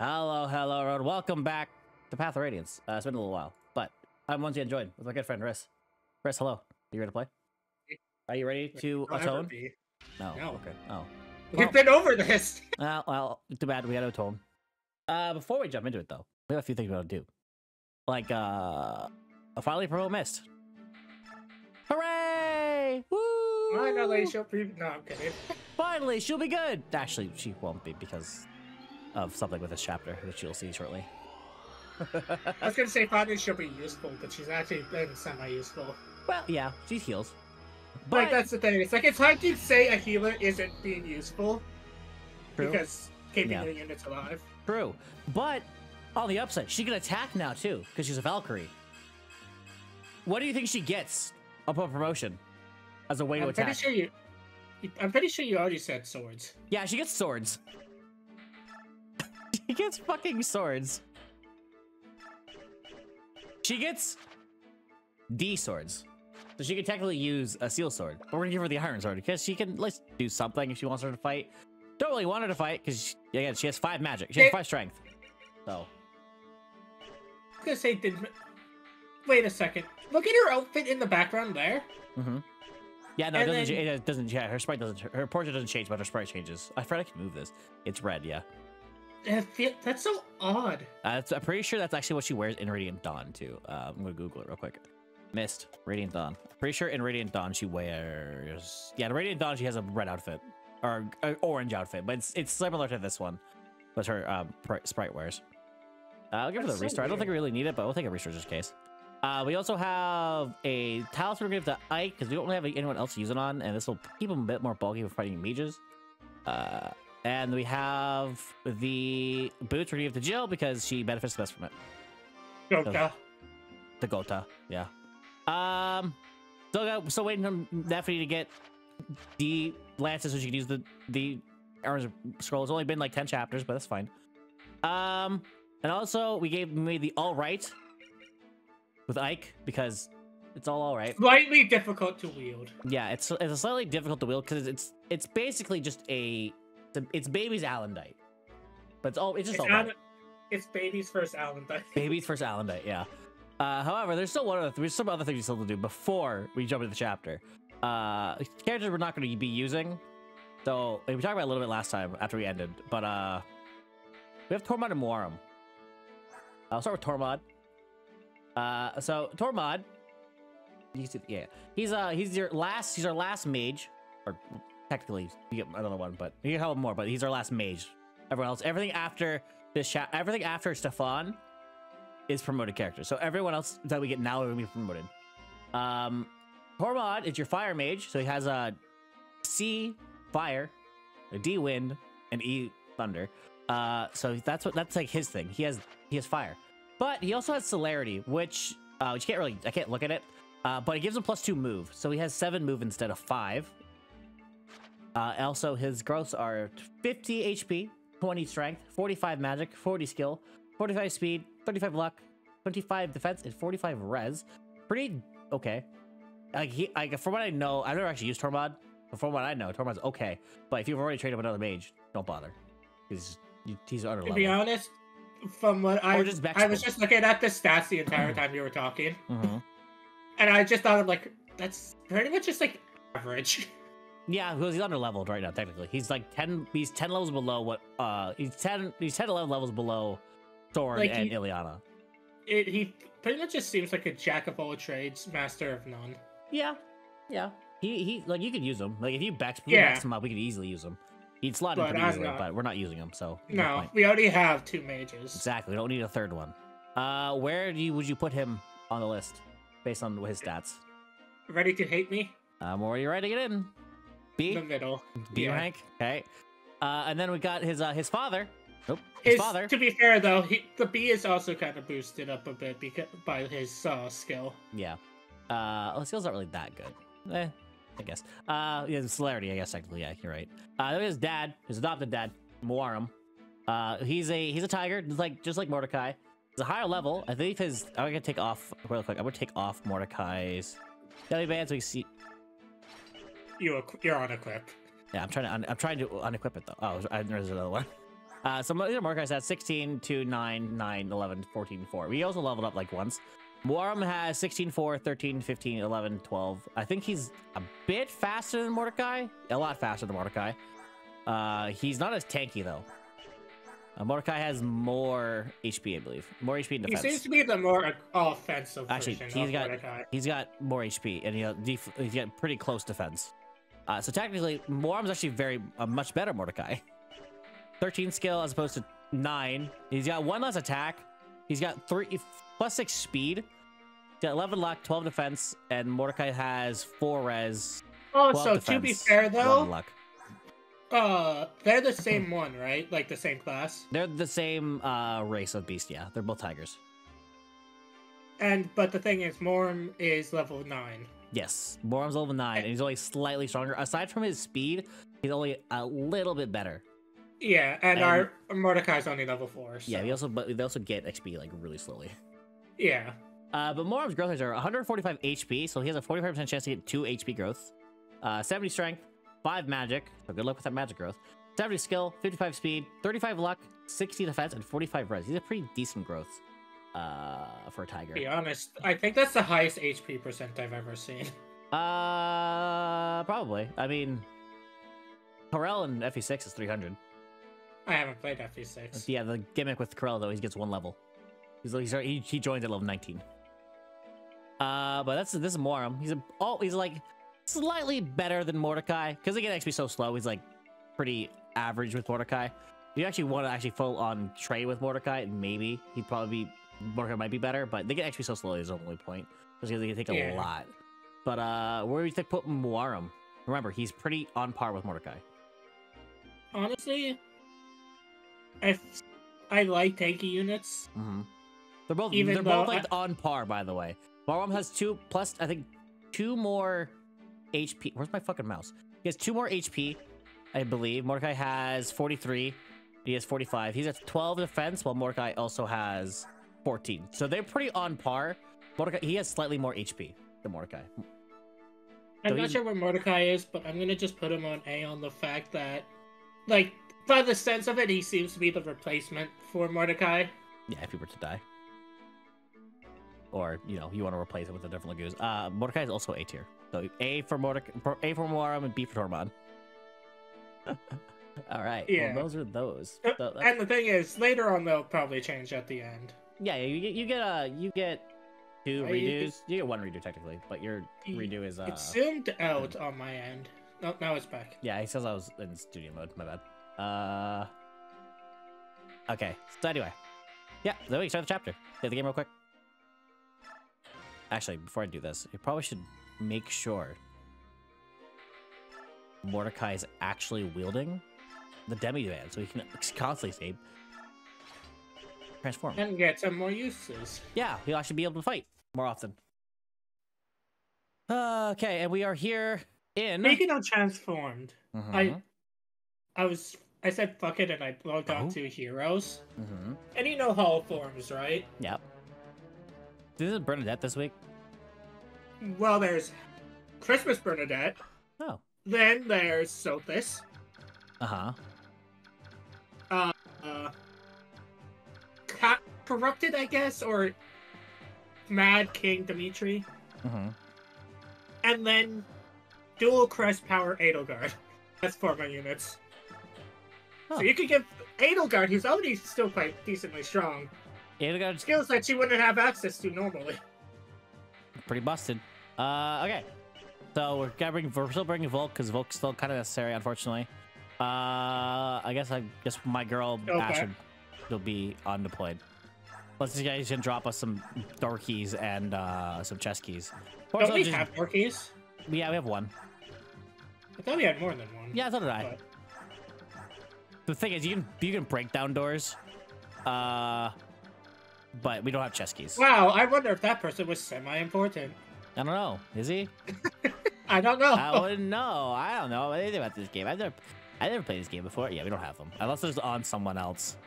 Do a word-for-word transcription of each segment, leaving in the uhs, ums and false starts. Hello, hello, everyone. Welcome back to Path of Radiance. Uh, it's been a little while, but I'm once again joined with my good friend, Riss. Riss, hello. You ready to play? Are you ready to I'll atone? No. No. Okay. Oh. We've well, been over this! uh, well, too bad. We gotta atone. Uh, before we jump into it, though, we have a few things we gotta do. Like, uh... finally promote Mist. Hooray! Woo! Finally, she'll be... No, I'm kidding. Finally, she'll be good! Actually, she won't be because... of something with this chapter, which you'll see shortly. I was gonna say finally she'll be useful, but she's actually been semi-useful. Well, yeah, she heals. But like, that's the thing. It's like it's hard to say a healer isn't being useful. True. Because keeping yeah. the units alive. True. But on the upside, she can attack now too, because she's a Valkyrie. What do you think she gets upon promotion as a way I'm to attack? Pretty sure you, I'm pretty sure you already said swords. Yeah, she gets swords. She gets fucking swords. She gets D swords. So she can technically use a seal sword. But we're gonna give her the iron sword because she can like do something if she wants her to fight. Don't really want her to fight because again, she has five magic. She has five strength. So I was gonna say did wait a second. Look at her outfit in the background there. Mm-hmm. Yeah, no, it doesn't, then... it doesn't yeah, her sprite doesn't her portrait doesn't change, but her sprite changes. I forgot I could move this. It's red, yeah. That's so odd. Uh, that's, I'm pretty sure that's actually what she wears in Radiant Dawn, too. Uh, I'm going to Google it real quick. Mist, Radiant Dawn. Pretty sure in Radiant Dawn she wears... Yeah, in Radiant Dawn she has a red outfit. Or an orange outfit, but it's, it's similar to this one. That's her um, sprite wears. Uh, I'll give her the so restore. Weird. I don't think we really need it, but we'll take a restore just in case. Uh, we also have a Talus we're going to give to Ike, because we don't really have anyone else to use it on, and this will keep him a bit more bulky with fighting mages. Uh... And we have the boots we're gonna give to Jill because she benefits the best from it. Gota. The Gota, yeah. Um, still, got, still waiting for Nephenee to get the lances so she can use the the armor scroll. It's only been like ten chapters, but that's fine. Um, and also we gave made the all right with Ike because it's all all right. Slightly difficult to wield. Yeah, it's it's a slightly difficult to wield because it's it's basically just a It's baby's Allandite, but it's all—it's just it's all. Right. It's baby's first Allandite. Baby's first Allandite, yeah. Uh, however, there's still one other, there's some other things we still have to do before we jump into the chapter. Uh, characters we're not going to be using, so we talked about it a little bit last time after we ended. But uh, we have Tormod and Muarim. I'll start with Tormod. Uh, so Tormod, he's, yeah, he's uh he's your last, he's our last mage, or. Technically, you get another one, but you can help him more. But he's our last mage. Everyone else, everything after this chat, everything after Stefan is promoted characters. So everyone else that we get now are gonna be promoted. Um, Tormod is your fire mage, so he has a C fire, a D wind, and E thunder. Uh, so that's what that's like his thing. He has he has fire, but he also has celerity, which uh, which you can't really I can't look at it. Uh, but it gives him plus two move, so he has seven move instead of five. Uh, also, his growths are fifty H P, twenty strength, forty-five magic, forty skill, forty-five speed, thirty-five luck, twenty-five defense, and forty-five res. Pretty okay. Like he, like from what I know, I've never actually used Tormod, but from what I know, Tormod's okay. But if you've already traded with another mage, don't bother. He's he's under. To be honest, from what I I was just looking at the stats the entire time you were talking, mm-hmm. and I just thought of like that's pretty much just like average. Yeah, because he's under leveled right now. Technically, he's like ten. He's ten levels below what. Uh, he's ten. He's ten eleven levels below Soren like and he, Ilyana. It, he pretty much just seems like a jack of all trades, master of none. Yeah, yeah. He he. Like you could use him. Like if you back yeah. him up, we could easily use him. He'd slot him pretty easily, not. But we're not using him. So no, no we already have two mages. Exactly. We don't need a third one. Uh, where do you, would you put him on the list based on his stats? Ready to hate me? I'm already ready to get in. B? The middle. B yeah. rank? Okay. Uh, and then we got his uh, his father. Nope. His, his father. To be fair, though, he, the B is also kind of boosted up a bit because, by his uh, skill. Yeah. Uh, well, skill's not really that good. Eh, I guess. Uh, yeah, celerity, I guess, technically. Yeah, you're right. Uh, then his dad, his adopted dad, Muarim. Uh, he's a he's a tiger, just like, just like Mordecai. He's a higher level. I think his... I'm going to take off... real quick. I'm going to take off Mordecai's... Jelly band so we see... You, you're on equip. Yeah, I'm trying to. Un I'm trying to unequip it though. Oh, I, there's another one. Uh, so Mordecai's at sixteen, two, nine, nine, eleven, fourteen, four. We also leveled up like once. Muarim has sixteen, four, thirteen, fifteen, eleven, twelve. I think he's a bit faster than Mordecai. A lot faster than Mordecai. Uh, he's not as tanky, though. Uh, Mordecai has more H P, I believe. More H P in defense. He seems to be the more offensive Actually, version he's of got, Mordecai. He's got more H P, and he, he's got pretty close defense. Uh, so technically, Muarim's actually very uh, much better Mordecai. thirteen skill as opposed to nine. He's got one less attack. He's got three plus six speed. He's got eleven luck, twelve defense, and Mordecai has four res. Oh, so defense, to be fair though, luck. Uh, they're the same one, right? Like the same class. They're the same uh race of beast. Yeah, they're both tigers. And but the thing is, Muarim is level nine. Yes, Muarim's level nine, and he's only slightly stronger. Aside from his speed, he's only a little bit better. Yeah, and, and our Mordecai's only level four. So. Yeah, we also but they also get X P like really slowly. Yeah. Uh, but Muarim's growth rates are one hundred forty-five H P, so he has a forty-five percent chance to get two H P growth, uh, seventy strength, five magic. So good luck with that magic growth. seventy skill, fifty-five speed, thirty-five luck, sixty defense, and forty-five res. He's a pretty decent growth uh, for a tiger. To be honest, I think that's the highest H P percent I've ever seen. Uh, probably. I mean, Corel and F E six is three hundred. I haven't played F E six. Yeah, the gimmick with Corel, though, he gets one level. He's, he's he, he joined at level nineteen. Uh, but that's this is Muarim. He's a, oh, he's like slightly better than Mordecai because again, X P so slow. He's like pretty average with Mordecai. If you actually want to actually full on trade with Mordecai, maybe he'd probably be, Mordecai might be better, but they get X P so slowly is the only point because they can take a yeah. lot. But uh, where do you put Muarim? Remember, he's pretty on par with Mordecai. Honestly. If I like tanky units. Mm-hmm. They're both even they're both like I... on par, by the way. Muarim has two plus I think two more H P. Where's my fucking mouse? He has two more H P, I believe. Mordecai has forty-three. He has forty-five. He's at twelve defense, while Mordecai also has fourteen. So they're pretty on par. Mordecai he has slightly more H P than Mordecai. I'm so not he... sure where Mordecai is, but I'm gonna just put him on A on the fact that like by the sense of it, he seems to be the replacement for Mordecai. Yeah, if he were to die. Or, you know, you want to replace it with a different Laguz. Uh, Mordecai is also A tier. So A for Mordecai, A for Muarim, and B for Tormod. Alright, yeah. Well, those are those. So and the thing is, later on they'll probably change at the end. Yeah, you get, you get, uh, you get two I redos. Get... You get one redo, technically, but your redo is... Uh, it's zoomed out on my end. No, now it's back. Yeah, he says I was in studio mode. My bad. Uh, okay, so anyway, yeah, then we can start the chapter. Play the game real quick. Actually, before I do this, you probably should make sure Mordecai is actually wielding the Demivan so he can constantly save, transform, and get some more uses. Yeah, he'll actually be able to fight more often. Uh, okay, and we are here in. Speaking of transformed, mm-hmm. I. I was, I said fuck it and I logged oh. on to Heroes. Mm-hmm. And you know Hall Forms, right? Yep. This is Bernadette this week? Well, there's Christmas Bernadette. Oh. Then there's Sothis. Uh-huh. Uh, uh Corrupted, I guess, or Mad King Dimitri. Mm-hmm. And then Dual Crest Power Edelgard. That's four of my units. Huh. So you could give Edelgard, who's already still quite decently strong, Edelgard skills that she wouldn't have access to normally. Pretty busted. Uh, okay. So we're, gonna bring, we're still bringing Volk, because Volk's still kind of necessary, unfortunately. Uh, I guess I guess my girl, okay. Asher, will be undeployed. Unless you guys can drop us some door keys and uh, some chest keys. Don't we just... have door keys? Yeah, we have one. I thought we had more than one. Yeah, so did I. But... The thing is, you can you can break down doors, uh, but we don't have chest keys. Wow, I wonder if that person was semi-important. I don't know. Is he? I don't know. I wouldn't know. I don't know anything about this game. I've never, I never played this game before. Yeah, we don't have them unless there's on someone else.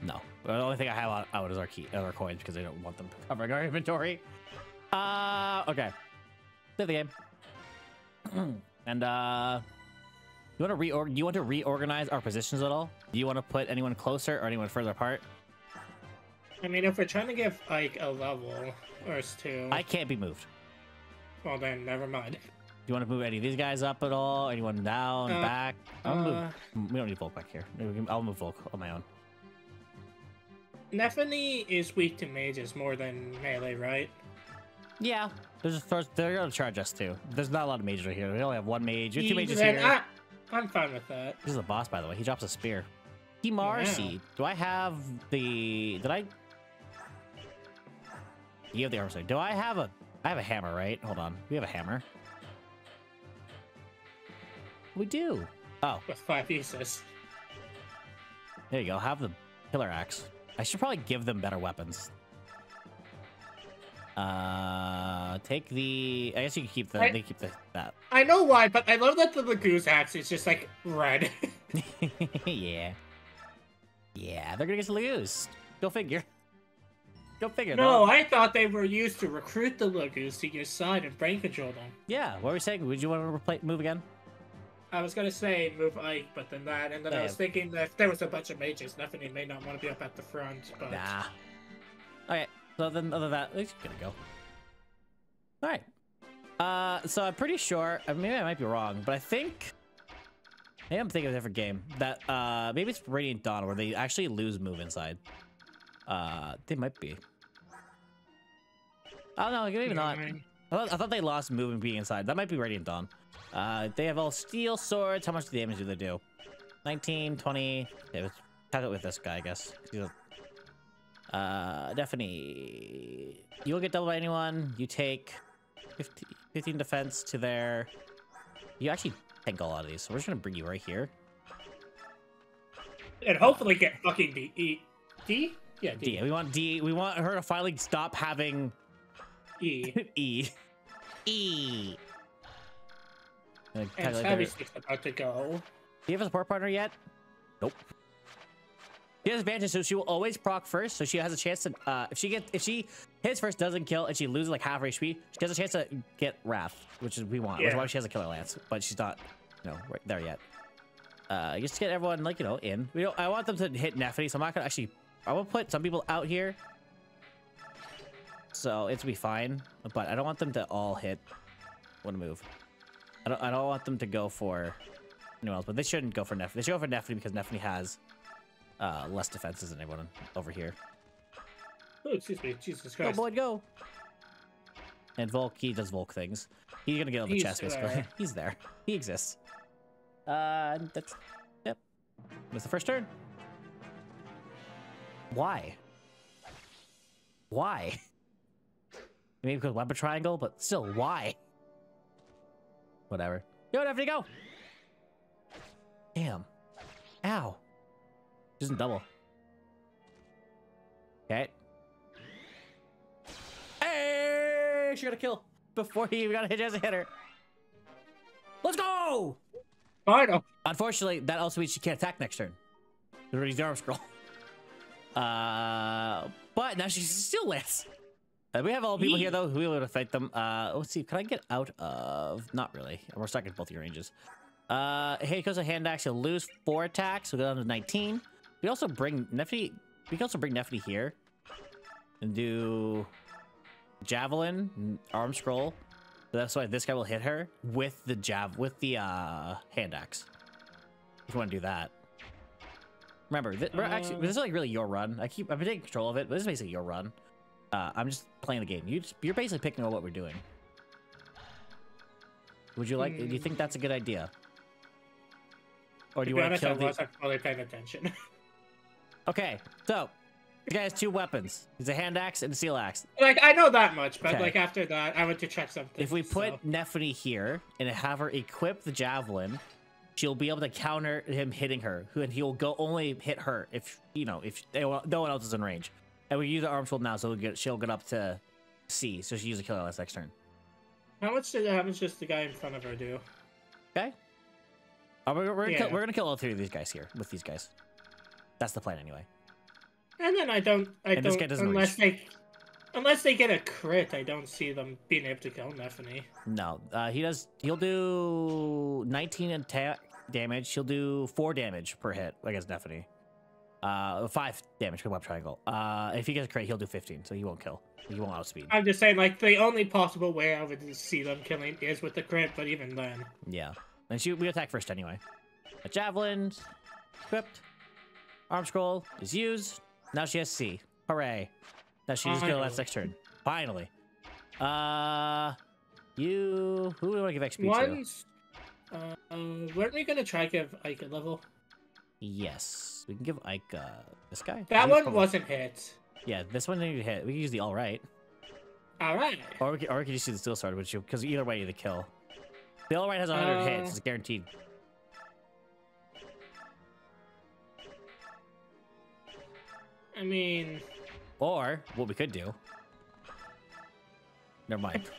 No, the only thing I have on out is our key, our coins, because I don't want them covering our inventory. Uh, okay. Play the game. And uh, You want to reorg? You want to reorganize our positions at all? Do you want to put anyone closer or anyone further apart? I mean, if we're trying to give Ike a level or two, I can't be moved. Well then, never mind. Do you want to move any of these guys up at all? Anyone down, uh, back? I'll uh, move. We don't need Volk back here. I'll move Volk on my own. Nephenee is weak to mages more than melee, right? Yeah. There's first. They're gonna charge us too. There's not a lot of mages right here. We only have one mage. You have two mages here. I I'm fine with that. This is a boss, by the way. He drops a spear. Marcy, yeah. Do I have the? Did I? You have the armor. Do I have a? I have a hammer, right? Hold on. We have a hammer. We do. Oh, with five pieces. There you go. Have the pillar axe. I should probably give them better weapons. Uh, take the. I guess you can keep the. I, they keep the that. I know why, but I love that the Laguz axe is just like red. Yeah. Yeah, they're gonna get to Laguz. Go figure. Go figure. No, I thought they were used to recruit the Laguz to your side and brain control them. Yeah, what were we saying? Would you want to move again? I was gonna say move Ike, but then that, and then yeah. I was thinking that if there was a bunch of mages, Nephenee may not want to be up at the front. But... Nah. Okay, so then other than that, it's gonna go. All right. Uh, so I'm pretty sure. I mean, maybe I might be wrong, but I think. Maybe I'm thinking of a different game. That uh, maybe it's Radiant Dawn where they actually lose move inside. Uh, they might be. I don't know. Maybe not. I thought, I thought they lost move and being inside. That might be Radiant Dawn. Uh, they have all steel swords. How much damage do they do? nineteen, twenty. Yeah, let's tackle it with this guy, I guess. Uh, Nephenee. You won't get doubled by anyone. You take fifteen, fifteen defense to their. You actually. Tank a lot of these, so we're just gonna bring you right here, and hopefully get fucking D. E. D. Yeah, D. D. We want D. We want her to finally stop having E. E. E. And Savvy's about to go. Do you have a support partner yet? Nope. She has advantage, so she will always proc first, so she has a chance to. Uh, if she gets, if she hits first, doesn't kill, and she loses like half her H P, she has a chance to get Wrath, which is we want. Yeah. Which is why she has a killer lance, but she's not. No, right there yet. Uh, just to get everyone like you know in. We don't. I want them to hit Nephenee, so I'm not gonna actually. I will put some people out here, so it's be fine. But I don't want them to all hit one move. I don't. I don't want them to go for anyone else. But they shouldn't go for Nephenee. They should go for Nephenee because Nephenee has uh, less defenses than anyone over here. Oh, excuse me, Jesus Christ! Go, Boyd, go. And Volk, he does Volk things. He's gonna get on the chest, basically. He's there. He exists. Uh, that's... Yep. That's the first turn. Why? Why? Maybe because weapon triangle, but still, why? Whatever. Yo, Nephenee, go! Damn. Ow. Doesn't double. Okay. Hey! She got a kill before he even got a hit as a hitter. Let's go! Final. Unfortunately, that also means she can't attack next turn. She's arm scroll. Uh, but now she still lands. Uh, we have all people here though. We'll be able to fight them. Uh, let's see. Can I get out of? Not really. We're stuck in both your ranges. Uh, hey, it goes to hand axe. You'll lose four attacks. We'll go down to nineteen. We also bring Nephenee. We can also bring Nephenee here and do javelin arm scroll. So that's why this guy will hit her with the jav with the uh, hand axe. If you want to do that, remember th um, actually, this is like really your run. I keep I've been taking control of it, but this is basically your run. Uh, I'm just playing the game. You just, you're basically picking on what we're doing. Would you like? Mm. Do you think that's a good idea? Or do you want to kill these? I'm probably paying attention. Okay, so the guy has two weapons. He's a hand axe and a steel axe. Like, I know that much, but okay. Like after that, I went to check something. If we put so. Nephenee here and have her equip the javelin, she'll be able to counter him hitting her, and he'll go only hit her if, you know, if they, no one else is in range. And we use the arm shield now, so we'll get, she'll get up to C, so she uses a killer last next turn. How much did how much does the guy in front of her do? Okay. Uh, we're, we're, yeah. gonna kill, we're gonna kill all three of these guys here with these guys. That's the plan anyway. And then I don't, I and don't unless reach. they, unless they get a crit, I don't see them being able to kill Nephenee. No, uh, he does. He'll do nineteen attack damage. She'll do four damage per hit against Nephenee. Uh, five damage from Web Triangle. Uh, if he gets a crit, he'll do fifteen, so he won't kill. He won't outspeed. I'm just saying, like, the only possible way I would see them killing is with the crit, but even then. Yeah. And she, we attack first anyway. A javelin. Equipped. Arm scroll is used. Now she has C. Hooray. Now she's just gonna last next turn. Finally. Uh, you. Who do we want to give X P One's, to? Uh, um, weren't we gonna try to give Ike a level? Yes. We can give Ike uh, this guy. That one probably wasn't hit. Yeah, this one didn't hit. We can use the all right. All right. Or we can, or we can just use the steel sword, which because either way, the kill. The all right has one hundred uh... hits. It's guaranteed. I mean, or what we could do. Never mind.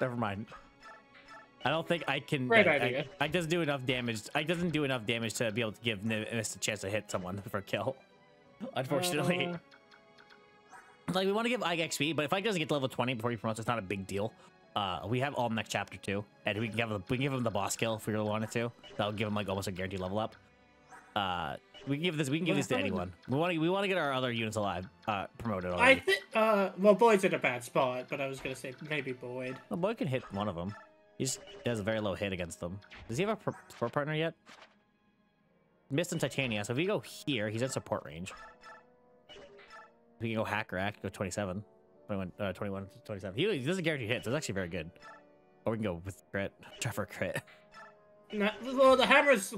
Never mind. I don't think I can. Great I, idea. I, I doesn't do enough damage. I doesn't do enough damage to be able to give Mist a chance to hit someone for a kill. Unfortunately, uh... like we want to give Ike X P, but if Ike doesn't get to level twenty before he promotes, it's not a big deal. Uh, we have all next chapter too, and we can give him, we can give him the boss kill if we really wanted to. That'll give him like almost a guaranteed level up. Uh. We can give this. We can give well, this to anyone. We want to. We want to get our other units alive. Uh, promoted. Already. I think. Uh, well, Boyd's in a bad spot, but I was gonna say maybe Boyd. Well, Boyd can hit one of them. He just has a very low hit against them. Does he have a support partner yet? Mist and Titania. So if we go here, he's at support range. We can go hacker act. Go twenty-seven, twenty-one, uh, twenty-one, twenty-seven. He, he doesn't guarantee hits. So it's actually very good. Or we can go with crit. Try for crit. No, well, the hammer's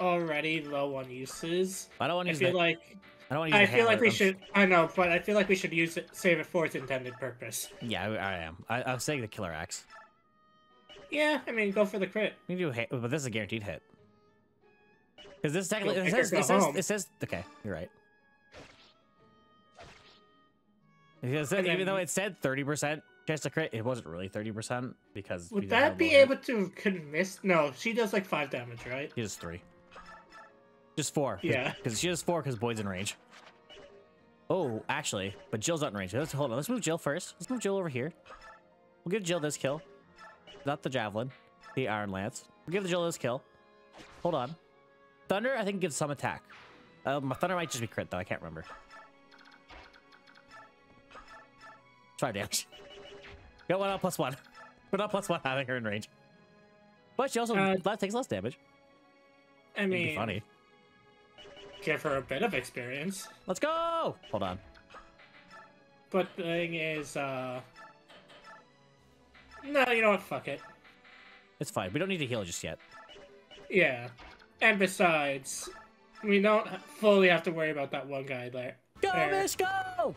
already low on uses. I don't want to use it. I feel the, like I, don't want to use I feel like we I'm, should. I know, but I feel like we should use it, save it for its intended purpose. Yeah, I, I am. I, I'm saying the killer axe. Yeah, I mean, go for the crit. We do, hit, but this is a guaranteed hit. Because this technically it says, it, says, it says okay. You're right. Because then, even though it said thirty percent. Chance to crit, it wasn't really thirty percent because would that be able to miss? No, she does like five damage, right? She does three, just four. Cause, yeah, because she does four because Boyd's in range. Oh, actually, but Jill's not in range. Let's hold on. Let's move Jill first. Let's move Jill over here. We'll give Jill this kill, not the javelin, the iron lance. We'll give the Jill this kill. Hold on, thunder. I think gives some attack. Uh, my thunder might just be crit though. I can't remember. Try damage. Got one out plus one. But not plus one having her in range. But she also uh, takes less damage. I mean, it'd be funny. Give her a bit of experience. Let's go! Hold on. But the thing is, uh... no, you know what? Fuck it. It's fine. We don't need to heal just yet. Yeah. And besides, we don't fully have to worry about that one guy there. Go, Miss, go!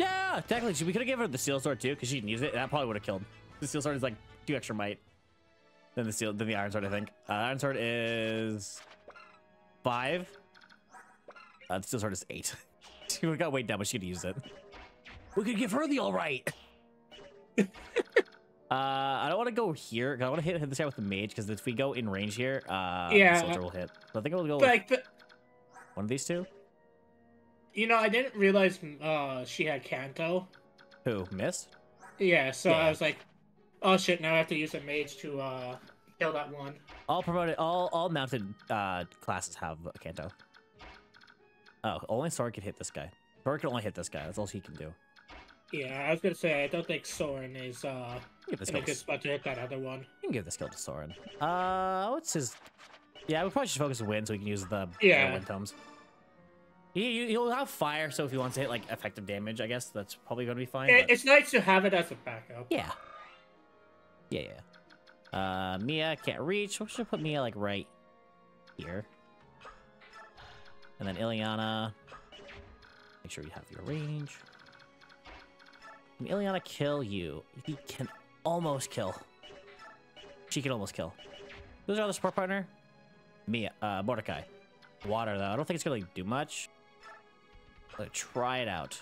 Yeah, technically, we could have given her the steel sword too, because she didn't use it, and that probably would have killed. The steel sword is like two extra might than the steel than the iron sword, I think. Uh, iron sword is five. Uh, the steel sword is eight. She would have got weighed down, but she could have used it. We could give her the all right. uh, I don't want to go here. I want to hit, hit this guy with the mage, because if we go in range here, uh, yeah, the soldier will hit. So I think I'll go with like the one of these two. You know, I didn't realize uh, she had Canto. Who, Mist? Yeah, so yeah. I was like, oh shit, now I have to use a mage to uh, kill that one. All promoted, all all mounted uh, classes have Canto. Oh, only Soren can hit this guy. Soren can only hit this guy, that's all he can do. Yeah, I was gonna say, I don't think Soren is uh, in a good spot to hit that other one. You can give this kill to Soren. Uh, what's his... yeah, we probably should focus on win so we can use the yeah. uh, win tomes. He, he'll have fire, so if he wants to hit like effective damage, I guess that's probably going to be fine. It, but... it's nice to have it as a backup. Yeah. Yeah, yeah. Uh, Mia can't reach. We should put Mia like right here. And then Ilyana. Make sure you have your range. Can Ilyana kill you? He can almost kill. She can almost kill. Who's our other support partner? Mia. Uh, Mordecai. Water, though. I don't think it's going to like, do much. But try it out.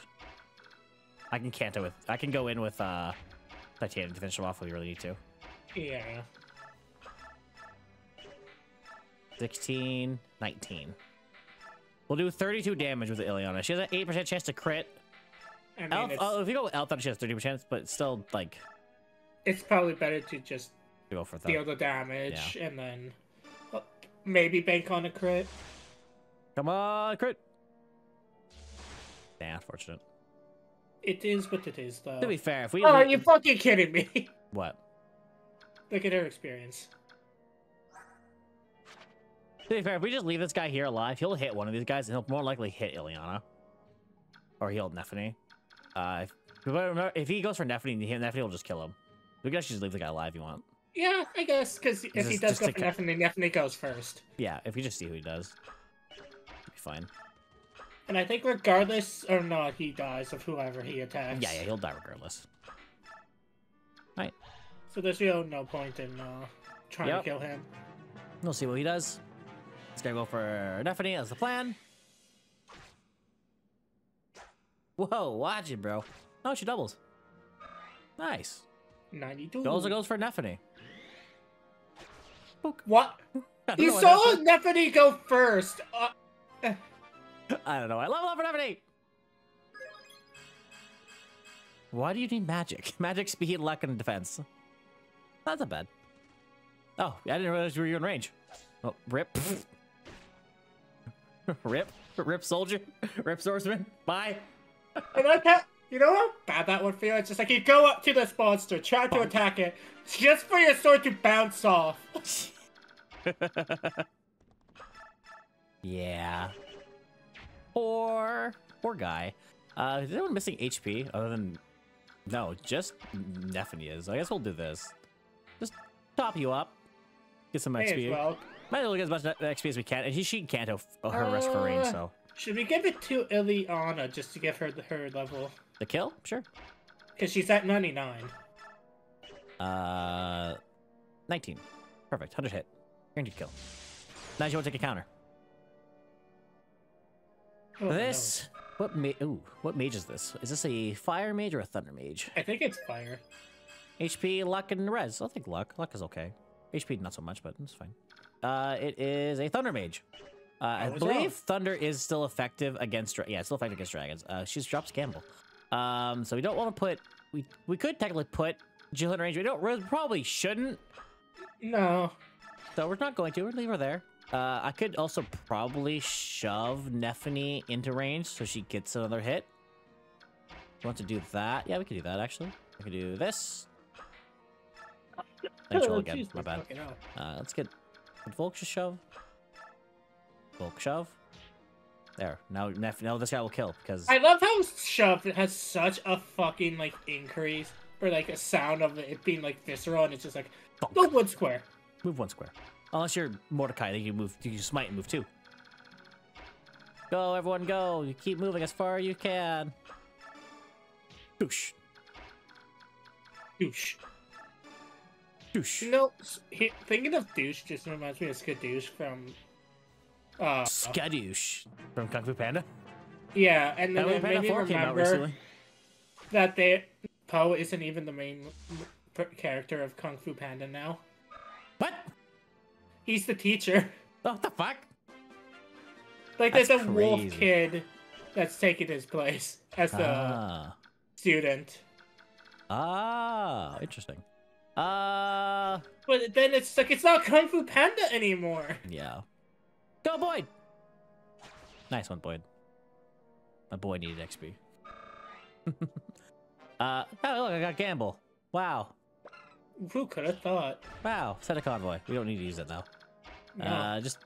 I can Canto with. I can go in with uh, Titania to finish them off if we really need to. Yeah. sixteen, nineteen. We'll do thirty-two damage with Ilyana. She has an eight percent chance to crit. I mean, Elf, oh, if you go with Elf, she has thirty percent, but it's still like. It's probably better to just go for the, the other damage, yeah. and then uh, maybe bank on a crit. Come on, crit. Nah, unfortunate. It is what it is, though. To be fair, if we... Oh, are you fucking kidding me? What? Look at her experience. To be fair, if we just leave this guy here alive, he'll hit one of these guys, and he'll more likely hit Ilyana. Or he'll Nephenee. Uh, if, remember, if he goes for Nephenee, Nephenee will just kill him. We can actually just leave the guy alive if you want. Yeah, I guess, because if just, he does go for Nephenee, Nephenee goes first. Yeah, if we just see who he does. It'll be fine. And I think regardless or not, he dies of whoever he attacks. Yeah, yeah, he'll die regardless. Right. So there's you know, no point in uh, trying yep. to kill him. We'll see what he does. He's gonna go for Nephenee. That's the plan. Whoa, watch it, bro. Oh, she doubles. Nice. ninety-two. Goes and goes for Nephenee. What? You saw Nephenee go first. Uh I don't know. I level up for Nephenee. Why do you need magic? Magic, speed, luck, and defense. Not that bad. Oh, I didn't realize you were in range. Oh, rip. Rip. Rip soldier. Rip swordsman. Bye. And I can't, you know how bad that would feel? It's just like you go up to this monster, try to attack it, just for your sword to bounce off. Yeah. Poor, poor guy. Uh, is anyone missing H P other than... No, just Nephenee is. I guess we'll do this. Just top you up. Get some May X P. As well. Might as well get as much X P as we can. And she, she can't have her uh, rest for range, so... Should we give it to Ilyana just to give her the, her level? The kill? Sure. Because she's at ninety-nine. Uh, nineteen. Perfect. one hundred hit. Guaranteed kill. Now she won't take a counter. Oh, this no. what ma ooh, what mage is this? Is this a fire mage or a thunder mage? I think it's fire. H P, luck, and res. I'll take luck. Luck is okay. H P not so much, but it's fine. Uh, it is a thunder mage. Uh, I believe wrong. thunder is still effective against yeah, it's still effective against dragons. Uh, she drops gamble. Um, so we don't want to put we we could technically put Jill in range. We don't we probably shouldn't. No. So we're not going to. We're gonna leave her there. Uh, I could also probably shove Nephenee into range so she gets another hit. Want to do that? Yeah, we could do that actually. I could do this. Control oh, again. Geez, My bad. Uh, let's get Volk just shove. Volk shove. There. Now, Neph now this guy will kill because I love how shove has such a fucking like increase or like a sound of it being like visceral, and it's just like Volk. move one square. Move one square. Unless you're Mordecai, then you move. You smite and move too. Go, everyone, go! You keep moving as far as you can. Douche. Douche. Douche. You know, he, thinking of douche just reminds me of Skadoosh from. Uh, Skadoosh from Kung Fu Panda. Yeah, and then maybe remember that they Poe isn't even the main character of Kung Fu Panda now. What? He's the teacher. What the fuck? Like, that's there's a crazy. wolf kid that's taking his place as the ah. student. Ah, interesting. Uh... But then it's like, it's not Kung Fu Panda anymore. Yeah. Go, Boyd! Nice one, Boyd. My boy needed X P. uh, oh, look, I got Gamble. Wow. Who could have thought? Wow, set a convoy. We don't need to use it now. No. Uh, just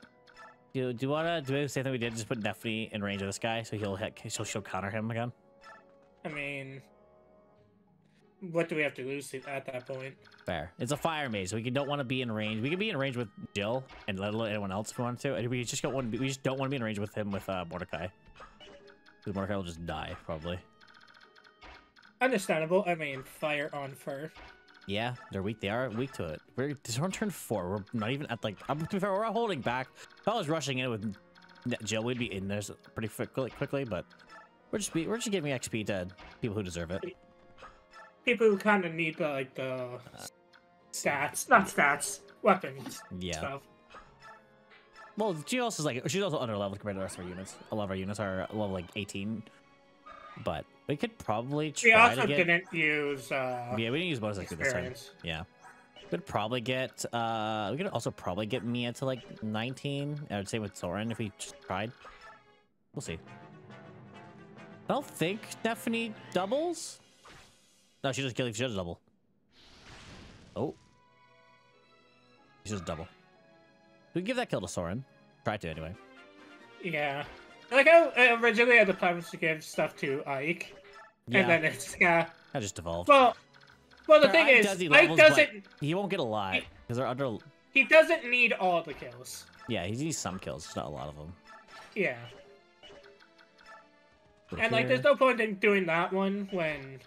do. Do you wanna do the same thing we did? Just put Nephenee in range of this guy, so he'll hit. She'll, she'll counter him again. I mean, what do we have to lose at that point? Fair. It's a fire mage, so we don't want to be in range. We can be in range with Jill and let anyone else if we want to. And we just don't want. We just don't want to be in range with him with uh, Mordecai. Because Mordecai will just die probably. Understandable. I mean, fire on fur. Yeah, they're weak. They are weak to it. We're just on turn four. We're not even at like. I'm to be fair, we're holding back. If I was rushing in with Jill, we'd be in there pretty quickly. But we're just be, we're just giving X P to people who deserve it. People who kind of need the like the uh, stats, not stats, weapons. Yeah. Stuff. Well, Jill's is like she's also underleveled compared to the rest of our units. A lot of our units are level like eighteen. But we could probably try. We also to get... didn't use. Uh, yeah, we didn't use bonus like this time. Yeah, Could probably get, uh, we could also probably get Mia to like nineteen. I would say with Soren if we just tried. We'll see. I don't think Nephenee doubles. No, she just killed. She does double. Oh. She does double. We give that kill to Soren. Try to anyway. Yeah. Like, I originally had the plan was to give stuff to Ike. Yeah. And then it's, yeah. That just evolved. Well, well the Her thing Ike is, does levels, Ike doesn't... He won't get a lot, because they're under... He doesn't need all the kills. Yeah, he needs some kills, just not a lot of them. Yeah. But and, here... like, there's no point in doing that one when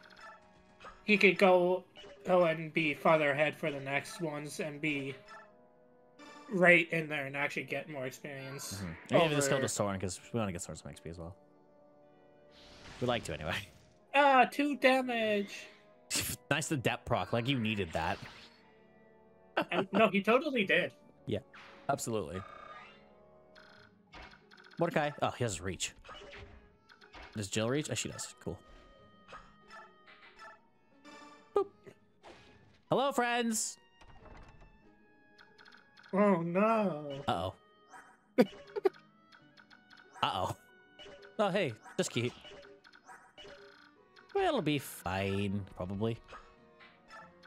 he could go, go and be farther ahead for the next ones and be... right in there and actually get more experience. Mm-hmm. Over... Maybe just go to Soren because we want to get Soren some X P as well. We'd like to anyway. Ah, two damage. Nice to depth proc. Like you needed that. And, no, he totally did. Yeah, absolutely. Mordecai. Oh, he has reach. Does Jill reach? Oh, she does. Cool. Boop. Hello, friends. Oh no. Uh oh. uh oh. Oh hey, just keep. Well, it'll be fine, probably.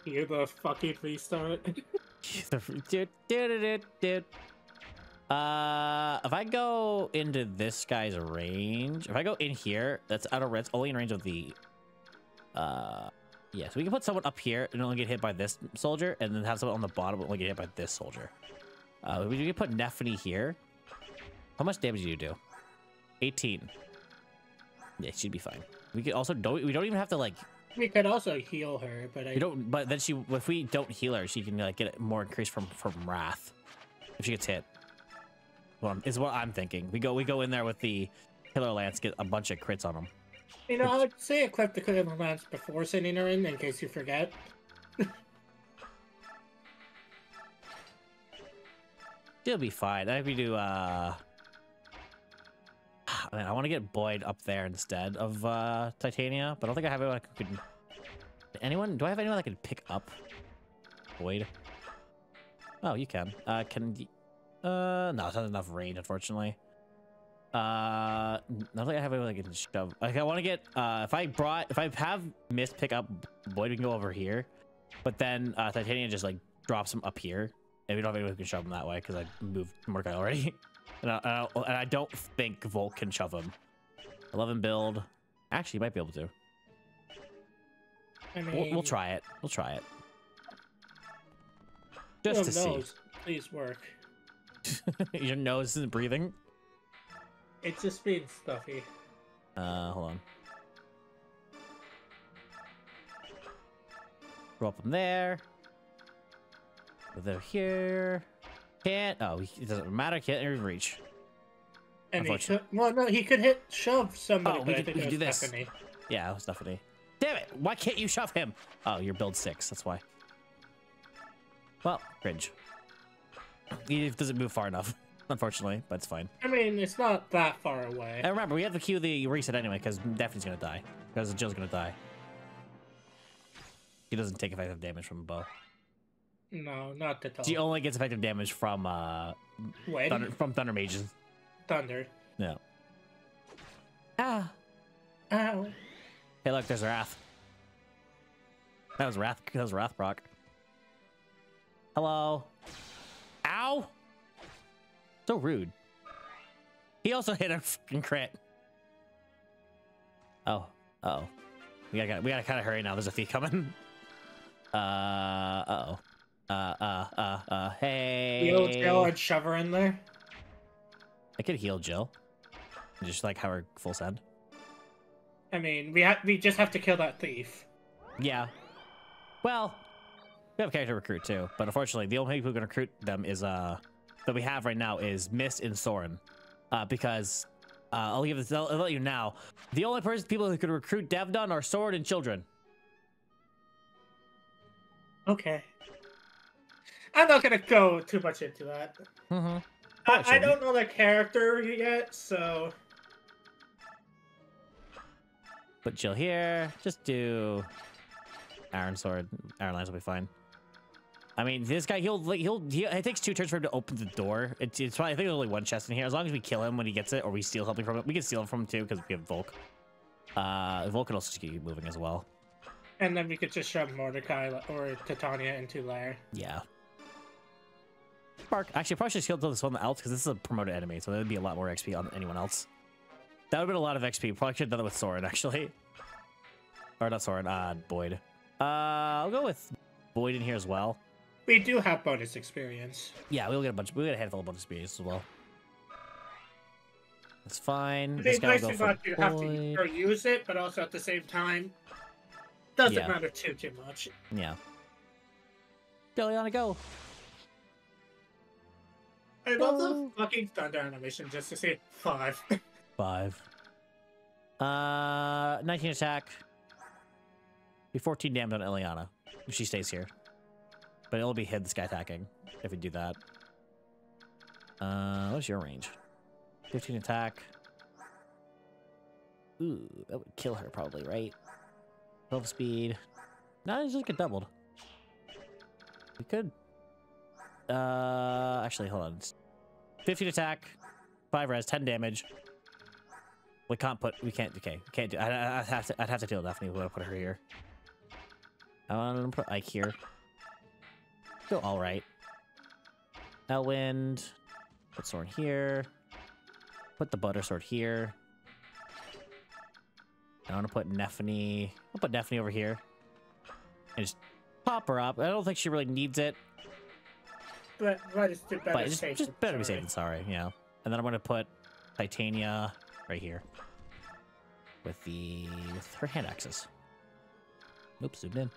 Hear the fucking restart. Dude, dude, dude, dude. Uh, if I go into this guy's range, if I go in here, that's out of range. Only in range of the. Uh, yeah. So we can put someone up here and only get hit by this soldier, and then have someone on the bottom only get hit by this soldier. Uh, we can put Nephenee here. How much damage do you do? eighteen. Yeah, she'd be fine. We could also don't. We don't even have to like. We could also heal her, but I you don't. But then she, if we don't heal her, she can like get more increase from from Wrath if she gets hit. Well, is what I'm thinking. We go. We go in there with the Killer Lance, get a bunch of crits on them. You know, Which... I would say equip the Killer Lance before sending her in, in case you forget. She'll be fine. I think we do, uh... I mean, I want to get Boyd up there instead of, uh, Titania, but I don't think I have anyone I could... Anyone? Do I have anyone that could pick up Boyd? Oh, you can. Uh, can... Uh, no, it's not enough range, unfortunately. Uh, I don't think I have anyone that can shove... Like, I want to get, uh, if I brought... If I have Mist pick up Boyd, we can go over here. But then, uh, Titania just, like, drops him up here. And we don't have anyone who can shove him that way because I moved Mordecai already. and, I, and, I, and I don't think Volk can shove him. eleven build. Actually, he might be able to. I mean, we'll, we'll try it. We'll try it. Just to see. Please work. Your nose isn't breathing? It's just being stuffy. Uh, hold on. Go up from there. They're here. Can't. Oh, it doesn't matter. Can't even reach. And he could, well, no, he could hit shove somebody. Oh, we could, we could do this. Stephanie. Yeah, it was Stephanie. Damn it! Why can't you shove him? Oh, you're build six. That's why. Well, cringe. He doesn't move far enough, unfortunately, but it's fine. I mean, it's not that far away. And remember, we have to queue the reset anyway because Daphne's gonna die. Because Jill's gonna die. He doesn't take effective damage from a bow. No, not the top. She only gets effective damage from uh thunder, from thunder mages. Thunder. No. Ah. Ow. Hey, look, there's Wrath. That was Wrath. That was Wrath proc. Hello. Ow. So rude. He also hit a fucking crit. Oh. Uh oh. We gotta we gotta kind of hurry now. There's a thief coming. Uh. Uh oh. Uh, uh, uh, uh, hey. Heal Jill and shove her in there. I could heal Jill. Just like have her full send. I mean, we ha we just have to kill that thief. Yeah. Well, we have a character to recruit too, but unfortunately, the only people who can recruit them is, uh, that we have right now is Mist and Soren. Uh, because, uh, I'll give this, I'll, I'll let you now. The only person, people who could recruit Devdan are Soren and children. Okay. I'm not gonna go too much into that. Mm-hmm. I, I don't know the character yet, so. Put Jill here. Just do Iron Sword. Iron Lines will be fine. I mean, this guy, he'll, he'll, he'll, it takes two turns for him to open the door. It's, it's probably, I think there's only one chest in here. As long as we kill him when he gets it, or we steal something from him. We can steal him from him too, because we have Volk. Uh, Volk can also keep moving as well. And then we could just shove Mordecai or Titania into lair. Yeah. Bark. Actually, I probably should kill this one else, because this is a promoted enemy, so there would be a lot more X P on anyone else. That would have been a lot of X P. Probably should have done it with Soren, actually. Or not Soren, uh, Boyd. Uh, I'll go with Boyd in here as well. We do have bonus experience. Yeah, we'll get a bunch. We'll get a handful of bonus experience as well. That's fine. It's nice to not have to use it, but also at the same time, doesn't yeah. matter too too much. Yeah. Billy on a go. I love the fucking thunder animation just to see five. Five. Uh, nineteen attack. Be fourteen damage on Ilyana if she stays here. But it'll be hid this guy attacking if we do that. Uh, what's your range? fifteen attack. Ooh, that would kill her probably, right? twelve speed. No, it just get doubled. We could. Uh, actually, hold on. fifteen attack, five res, ten damage. We can't put. We can't. Okay, we can't do. I'd, I'd have to. I'd have to deal with Nephenee if I put her here. I'm gonna put Ike here. Go all right. Elwind. Put sword here. Put the butter sword here. I want to put Nephenee. I'll put Nephenee over here. And just pop her up. I don't think she really needs it. But, but it's better, but it's safe just, just better be safe than sorry, you know. And then I'm gonna put Titania right here. With the with her hand axes. Oops, zoomed in.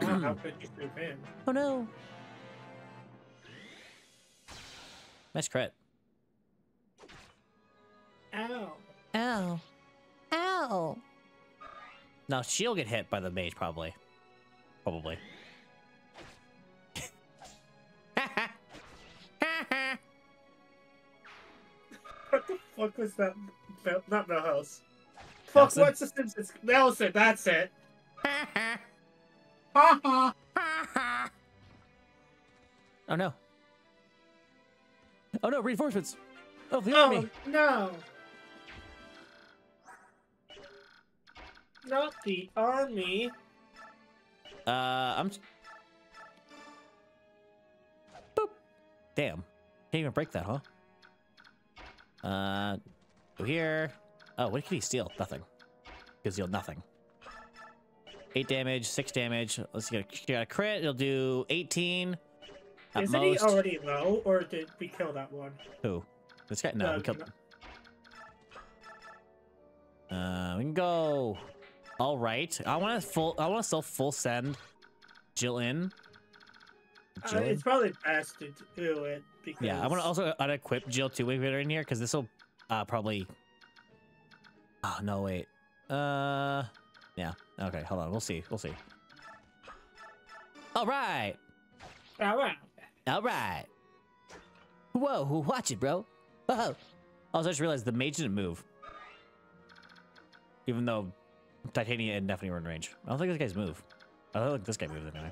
Well, how could you zoom in? Oh no. Nice crit. Ow. Ow. Ow. Now she'll get hit by the mage probably. Probably. What the fuck was that? Bell, not Melhouse. Fuck, what's the Simpsons? Nelson, that's it. Ha ha. Oh no. Oh no, reinforcements. Oh, the oh, enemy. No. Not the army. Uh, I'm. Boop. Damn. Can't even break that, huh? Uh, go here. Oh, what can he steal? Nothing. Because he'll nothing. Eight damage, six damage. Let's get a, get a crit. It'll do eighteen. Isn't he already low, or did we kill that one? Who? This guy? No, no we killed. No. Uh, we can go. All right. I want to full. I want to still full send Jill in. Uh, it's probably best to do it because... Yeah, I want to also unequip Jill too when we're in here, because this will uh, probably... Oh, no, wait. Uh, yeah. Okay, hold on. We'll see. We'll see. All right. All right. All right. Whoa, watch it, bro. Whoa. Also, I just realized the mage didn't move. Even though Titania and Nephenee were in range. I don't think this guy's move. I don't think this guy moved anyway.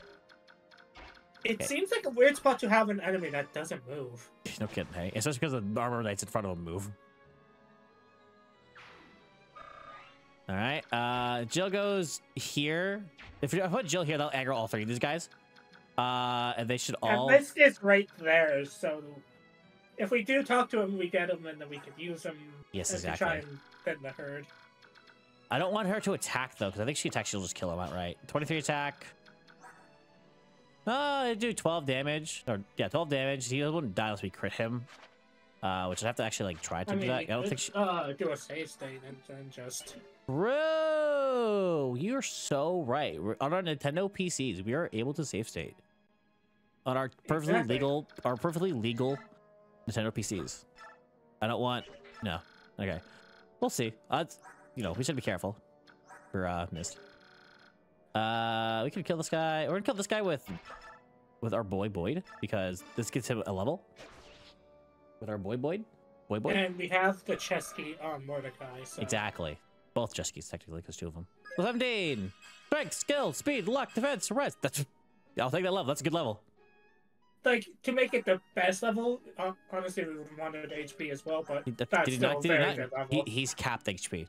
It okay. seems like a weird spot to have an enemy that doesn't move. No kidding, hey? Especially because the armor knights in front of him move. All right, uh, Jill goes here. If I put Jill here, they'll aggro all three of these guys. Uh, and they should all... And this is right there, so... If we do talk to him, we get him, and then we can use him... Yes, exactly. ...to try and thin the herd. I don't want her to attack, though, because I think she attacks, she'll just kill him outright. twenty-three attack... Oh, it'd do twelve damage. Or yeah, twelve damage. He wouldn't die unless we crit him. Uh, which I'd have to actually like try to I do mean, that. I don't think she uh do a save state and then just Bro, you're so right. We're on our Nintendo P Cs, we are able to save state. On our perfectly exactly. legal our perfectly legal Nintendo P Cs. I don't want no. Okay. We'll see. Uh, you know, we should be careful. For uh Mist. Uh, we could kill this guy. We're gonna kill this guy with with our boy Boyd, because this gets him a level. With our boy Boyd. Boy Boyd. And we have the chess key on Mordecai, so. Exactly. Both chess keys, technically, because two of them. seventeen! Strength, skill, speed, luck, defense, rest. That's I'll take that level. That's a good level. Like, to make it the best level, honestly, we would want it H P as well, but that's did still not, a very good level. He, he's capped H P.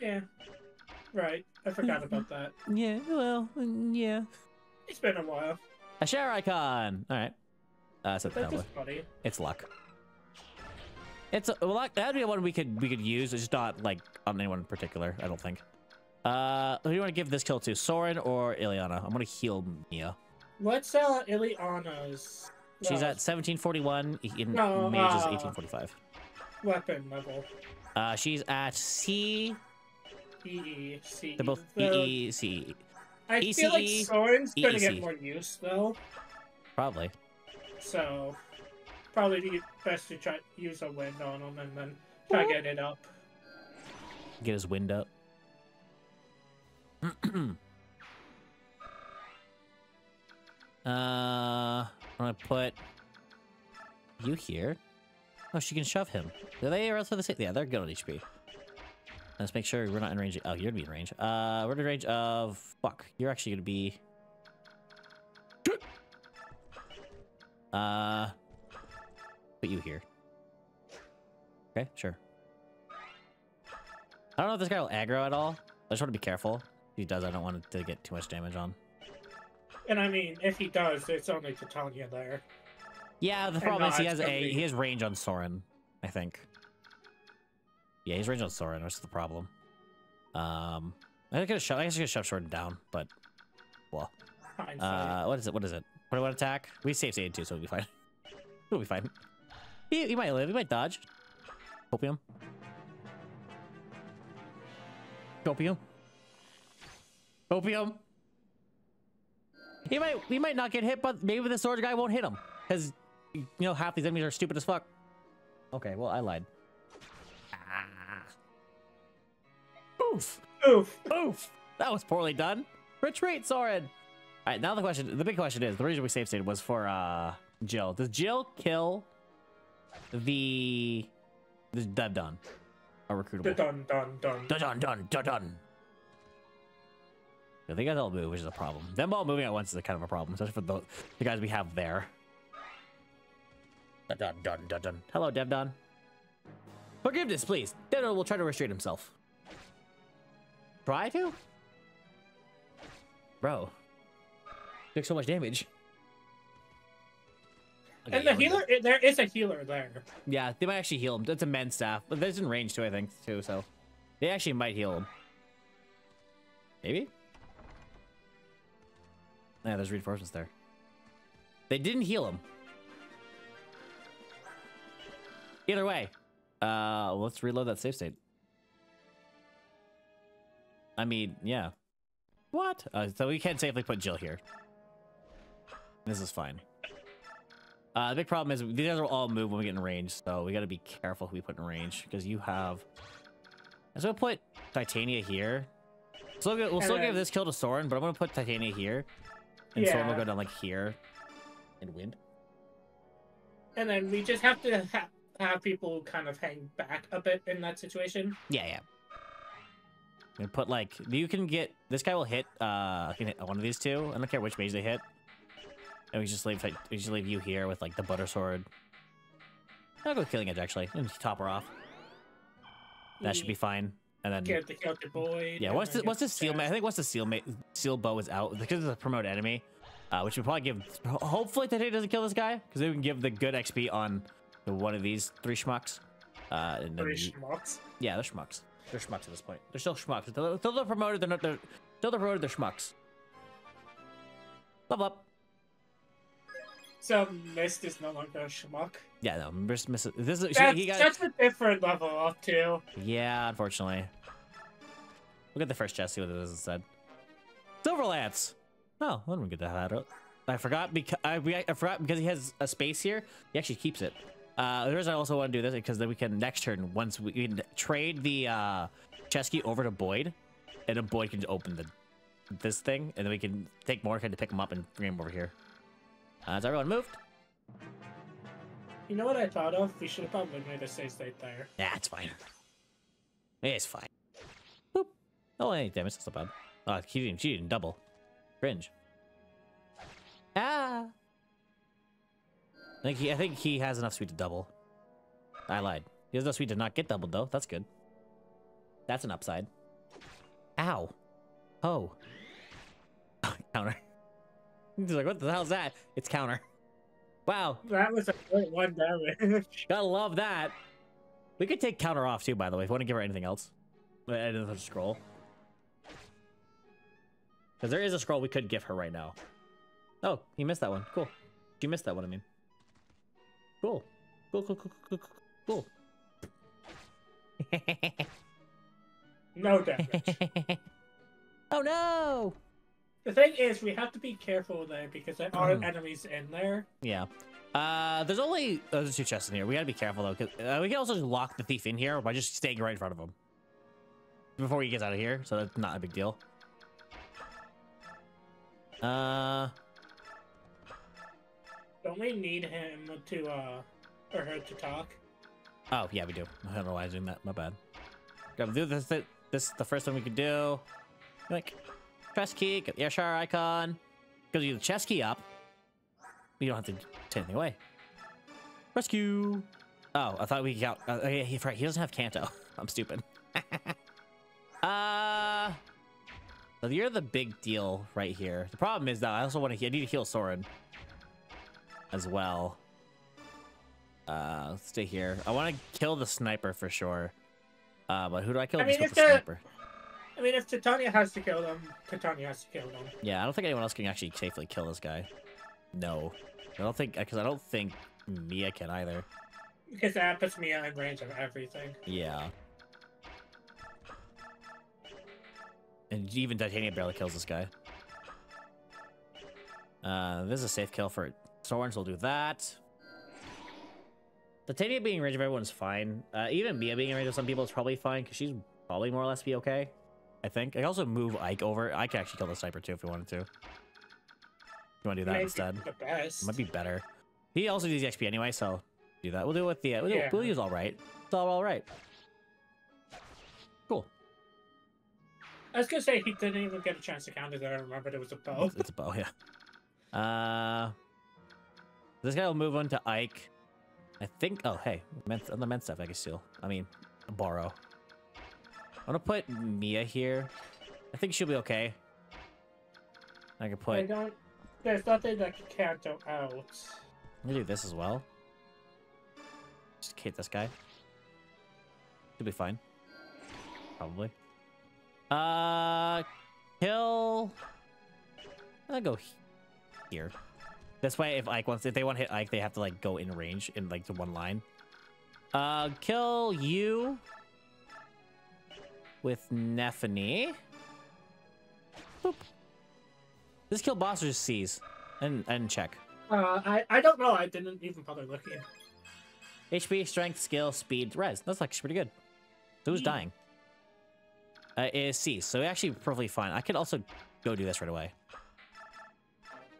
Yeah. Right. I forgot about that. Yeah, well, yeah. It's been a while. A share icon! Alright. Uh, so that's just funny. It's luck. It's a, well, that'd be one we could we could use. It's just not like on anyone in particular, I don't think. Uh, who do you want to give this kill to, Soren or Ilyana? I'm gonna heal Mia. What's uh Ilyana's? She's well, at seventeen forty-one. In no, Mage is uh, eighteen forty-five. Weapon level. Uh, she's at C. E E C. They're both E E C E. I feel like Soren's gonna get more use though. Probably. So. Probably be best to try use a wind on him and then try to get it up. Get his wind up. uh, I'm gonna put you here. Oh, she can shove him. Are they around for the same? Yeah, they're good on H P. Let's make sure we're not in range. Oh, you're gonna be in range. Uh, we're in range of fuck. You're actually gonna be. Uh. Put you here. Okay, sure. I don't know if this guy will aggro at all. I just want to be careful. If he does, I don't want to get too much damage on. And I mean, if he does, it's only Titania there. Yeah, the problem is he has a he has range on Soren, I think. Yeah, he's range on Soren, which is the problem. Um, I could shove. I guess I could shove Soren down, but well. Uh, what is it? What is it? twenty-one attack. We safe stated too, so we'll be fine. We'll be fine. He, he might live. He might dodge. Copium. Copium. Copium. He might. He might not get hit, but maybe the sword guy won't hit him, because you know half these enemies are stupid as fuck. Okay. Well, I lied. Ah. Oof. Oof. Oof. That was poorly done. Retreat, Soren. All right. Now the question. The big question is the reason we save state was for uh Jill. Does Jill kill? The the Devdan are recruitable. Dun dun dun dun dun dun dun. Yeah, they guys all move, which is a problem. Them all moving at once is a kind of a problem, especially for the, the guys we have there. Dun dun dun dun dun. Hello, Devdan. Forgiveness, please. Devdan will try to restrain himself. Try to? Bro, took so much damage. Okay, and the healer, it, there is a healer there. Yeah, they might actually heal him. That's a men's staff, but there's in range too, I think, too. So they actually might heal him. Maybe. Yeah, there's reinforcements there. They didn't heal him. Either way, uh, let's reload that save state. I mean, yeah. What? Uh, so we can safely put Jill here. This is fine. Uh, the big problem is these guys will all move when we get in range, so we gotta be careful who we put in range, because you have... So we'll put Titania here. So we'll and still then... give this kill to Soren, but I'm gonna put Titania here. And yeah. Soren will go down like here. And win. And then we just have to ha have people kind of hang back a bit in that situation. Yeah, yeah. And put like, you can get... This guy will hit, uh, can hit one of these two. I don't care which mage they hit. And we just leave like, we just leave you here with like the butter sword. I'll go with Killing Edge actually. And top her off. That should be fine. And then get the counter Boyd. Yeah, what's the what's the seal ma I think once the seal ma seal bow is out, because it's a promote enemy. Uh which would probably give hopefully today doesn't kill this guy, because they can give the good X P on the one of these three schmucks. Uh and then, three schmucks? Yeah, they're schmucks. They're schmucks at this point. They're still schmucks. Until they're, they're promoted, they're not they're still they're promoted, they're schmucks. Level up. So Mist is no longer a schmuck. Yeah, no, Mist. Mist this is that's, he got, that's a different level up too. Yeah, unfortunately. Look at the first chest. See what it is instead. Silver Lance. Oh, I didn't get that out. I forgot because I, I forgot because he has a space here. He actually keeps it. Uh, the reason I also want to do this is because then we can next turn once we, we can trade the uh, chest key over to Boyd, and then Boyd can open the this thing, and then we can take Mordecai to pick him up and bring him over here. Uh, has everyone moved? You know what I thought of? We should have probably made a safe state there. Yeah, it's fine. It's fine. Boop. Oh, hey, damn, it's not so bad. Oh, she didn't, she didn't double. Cringe. Ah! I think he, I think he has enough speed to double. I lied. He has enough speed to not get doubled, though. That's good. That's an upside. Ow. Oh. Oh, counter. He's like, what the hell's that? It's counter. Wow. That was a point one damage. Gotta love that. We could take counter off, too, by the way, if you want to give her anything else. Another scroll. Because there is a scroll we could give her right now. Oh, he missed that one. Cool. You missed that one, I mean. Cool. Cool, cool, cool, cool, cool, cool. No damage. Oh, no! The thing is, we have to be careful there because there are mm. enemies in there. Yeah. Uh, there's only... Oh, there's two chests in here. We gotta be careful, though, because uh, we can also just lock the thief in here by just staying right in front of him. Before he gets out of here, so that's not a big deal. Uh... Don't we need him to, uh, or her to talk? Oh, yeah, we do. I don't know why I was doing that. My bad. Gotta do this. This is the first one we could do. Like, chest key, get the Airshire icon. Gives you the chest key up. You don't have to take anything away. Rescue. Oh, I thought we got. Uh, yeah, he, he doesn't have Canto. I'm stupid. uh, so you're the big deal right here. The problem is that I also want to. I need to heal Soren as well. Uh, let's stay here. I want to kill the sniper for sure. Uh, but who do I kill? I mean, if the sniper. I mean, if Titania has to kill them, Titania has to kill them. Yeah, I don't think anyone else can actually safely kill this guy. No, I don't think, because I don't think Mia can either. Because that puts Mia in range of everything. Yeah. And even Titania barely kills this guy. Uh, this is a safe kill for Soren, so we'll do that. Titania being in range of everyone is fine. Uh, even Mia being in range of some people is probably fine, because she's probably more or less be okay, I think. I can also move Ike over. I can actually kill the sniper too if we wanted to. You want to do that Maybe instead? The best. Might be better. He also needs X P anyway, so do that. We'll do it with the. Uh, we'll, yeah. do, we'll use all right. It's all all right. Cool. I was gonna say he didn't even get a chance to counter that. I remembered it was a bow. It's, it's a bow, yeah. Uh, this guy will move on to Ike. I think. Oh, hey, men, the men's stuff I can steal. I mean, borrow. I'm gonna put Mia here. I think she'll be okay. I can put. I don't... There's nothing that can Canto out. I'm gonna do this as well. Just hit this guy. Should be fine. Probably. Uh, kill. I'll go he here. This way, if Ike wants, if they want to hit Ike, they have to like go in range in like the one line. Uh, kill you with Nephenee. Boop. This kill boss or just C's? And and check. Uh, I, I don't know. I didn't even bother looking. H P, strength, skill, speed, res. That's like pretty good. So who's dying? Uh, is C's. So actually perfectly fine. I could also go do this right away.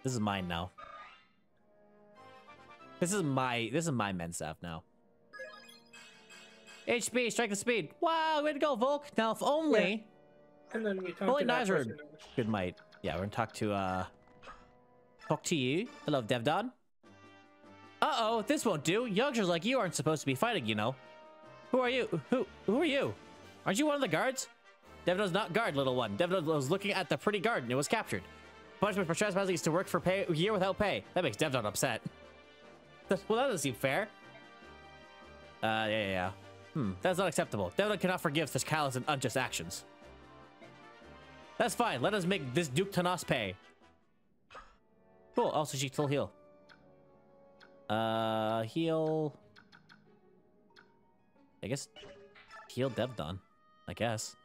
This is mine now. This is my this is my men's staff now. H P, strength, and speed. Wow, way to go, Volk. Now if only. Yeah. And then we talk only knives are good might. Yeah, we're gonna talk to, uh... Talk to you. Hello, Devdan. Uh-oh, this won't do. Youngsters like you aren't supposed to be fighting, you know. Who are you? Who Who are you? Aren't you one of the guards? Devdan's not guard, little one. Devdan was looking at the pretty guard and it was captured. Punishment for trespassing is to work for pay a year without pay. That makes Devdan upset. That's, well, that doesn't seem fair. Uh, yeah, yeah, yeah. Hmm, that's not acceptable. Devdan cannot forgive such callous and unjust actions. That's fine. Let us make this Duke Tanas pay. Cool. Also, she still heal. Uh, heal. I guess heal Devdan. I guess.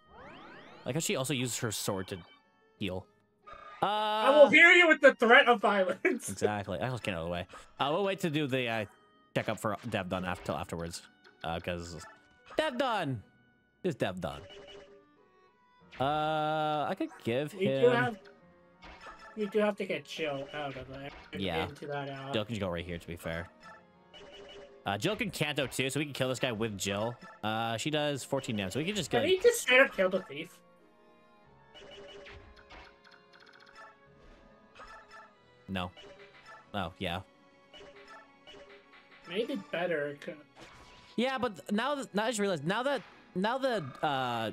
Like how she also uses her sword to heal. Uh, I will hear you with the threat of violence. Exactly. I just can't out of the way. Uh, we'll wait to do the uh, checkup for Devdan after afterwards. Uh, because Devdan is Devdan. Uh, I could give we him. Do have, we do have to get Jill out of there. Yeah, into that out. Jill can go right here. To be fair, uh, Jill can Canto too, so we can kill this guy with Jill. Uh, she does fourteen damage, so we can just. Can we just straight up kill the thief? No, Oh, yeah. Made it better. Yeah, but now, now I just realized, now that, now the, uh,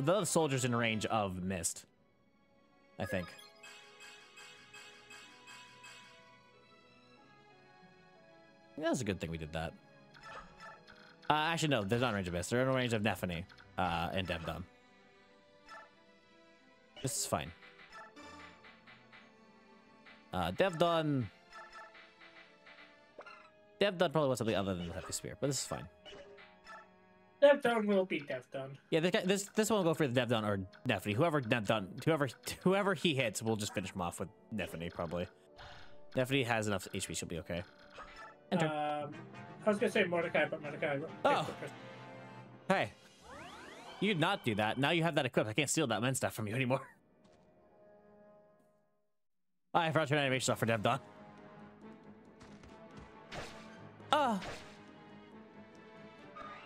the soldier's in range of Mist, I think. That was a good thing we did that. Uh, actually, no, there's not range of Mist. They're in range of Nephenee uh, and Devdan. This is fine. Uh, Devdan... Devdan probably wants something other than the heavy spear, but this is fine. Devdan will be Devdan. Yeah, this guy, this this one will go for the Devdan or Nephenee. Whoever Devdan, whoever whoever he hits, we'll just finish him off with Nephenee probably. Nephenee has enough H P; she'll be okay. Enter. Um, I was gonna say Mordecai, but Mordecai. Oh. Hey, you did not do that. Now you have that equipped. I can't steal that men stuff from you anymore. I forgot to turn animation off for Devdan. Oh.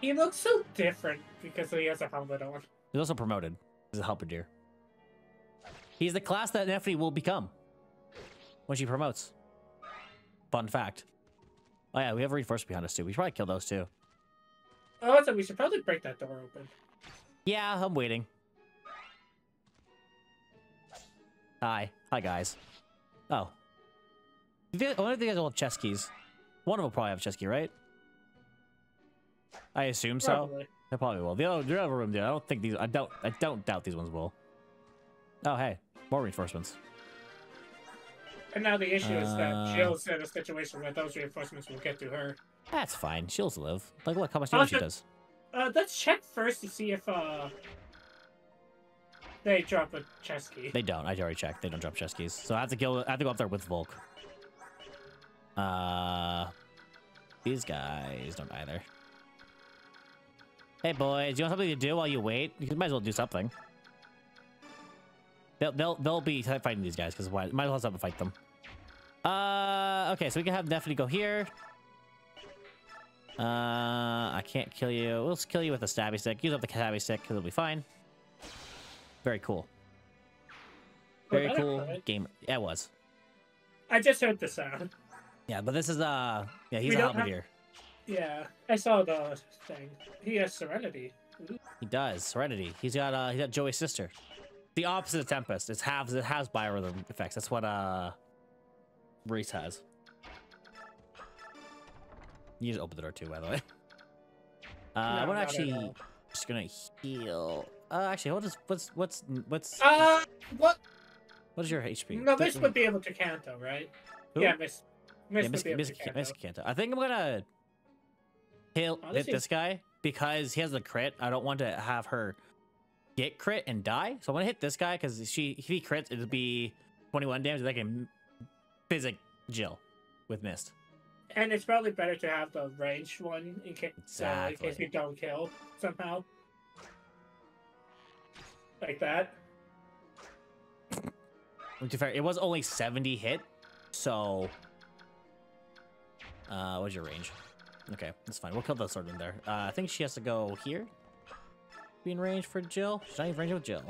He looks so different because he has a helmet on. He's also promoted. He's a halberdier. He's the class that Nephenee will become when she promotes. Fun fact. Oh yeah, we have a reinforce behind us too. We should probably kill those too. Oh, so we should probably break that door open. Yeah, I'm waiting. Hi. Hi, guys. Oh. I wonder if you guys all have chest keys. One of them will probably have a chest key, right? I assume probably. So. They probably will. The other, the other room, dude. I don't think these. I don't. I don't doubt these ones will. Oh hey, more reinforcements. And now the issue uh, is that Jill's in a situation where those reinforcements will get to her. That's fine. She'll live. Like look how much damage she does. Uh, let's check first to see if uh they drop a chest key. They don't. I already checked. They don't drop chest keys. So I have to kill. I have to go up there with Volk. Uh, these guys don't either. Hey boys, you want something to do while you wait? You might as well do something. They'll they'll they'll be fighting these guys because why? Might as well stop and fight them. Uh, okay, so we can have Nephenee go here. Uh, I can't kill you. We'll just kill you with a stabby stick. Use up the stabby stick because it'll be fine. Very cool. Very well, cool game. Yeah, it was. I just heard the sound. Yeah, but this is, uh, yeah, he's a halberdier. Yeah, I saw the thing. He has Serenity. Ooh. He does, Serenity. He's got, uh, he's got Joey's sister. The opposite of Tempest. It's halves, it has biorhythm effects. That's what, uh, Reese has. You just open the door too, by the way. Uh, no, I'm actually just gonna heal. Uh, actually, what is, what's, what's, what's... Uh, what? What is your H P? No, this would be able to Canto, right? Who? Yeah, Miss... Yeah, Miss, Miss, Miss Canto. I think I'm gonna hit Honestly. this guy because he has the crit. I don't want to have her get crit and die, so I'm gonna hit this guy because she if he crits, it'll be twenty-one damage. That can physic Jill with Mist. And it's probably better to have the range one in case exactly. uh, in case we don't kill somehow, like that. To be fair, it was only seventy hit, so. Uh, what's your range? Okay, that's fine. We'll kill the sword in there. Uh, I think she has to go here. Be in range for Jill. Should I range with Jill?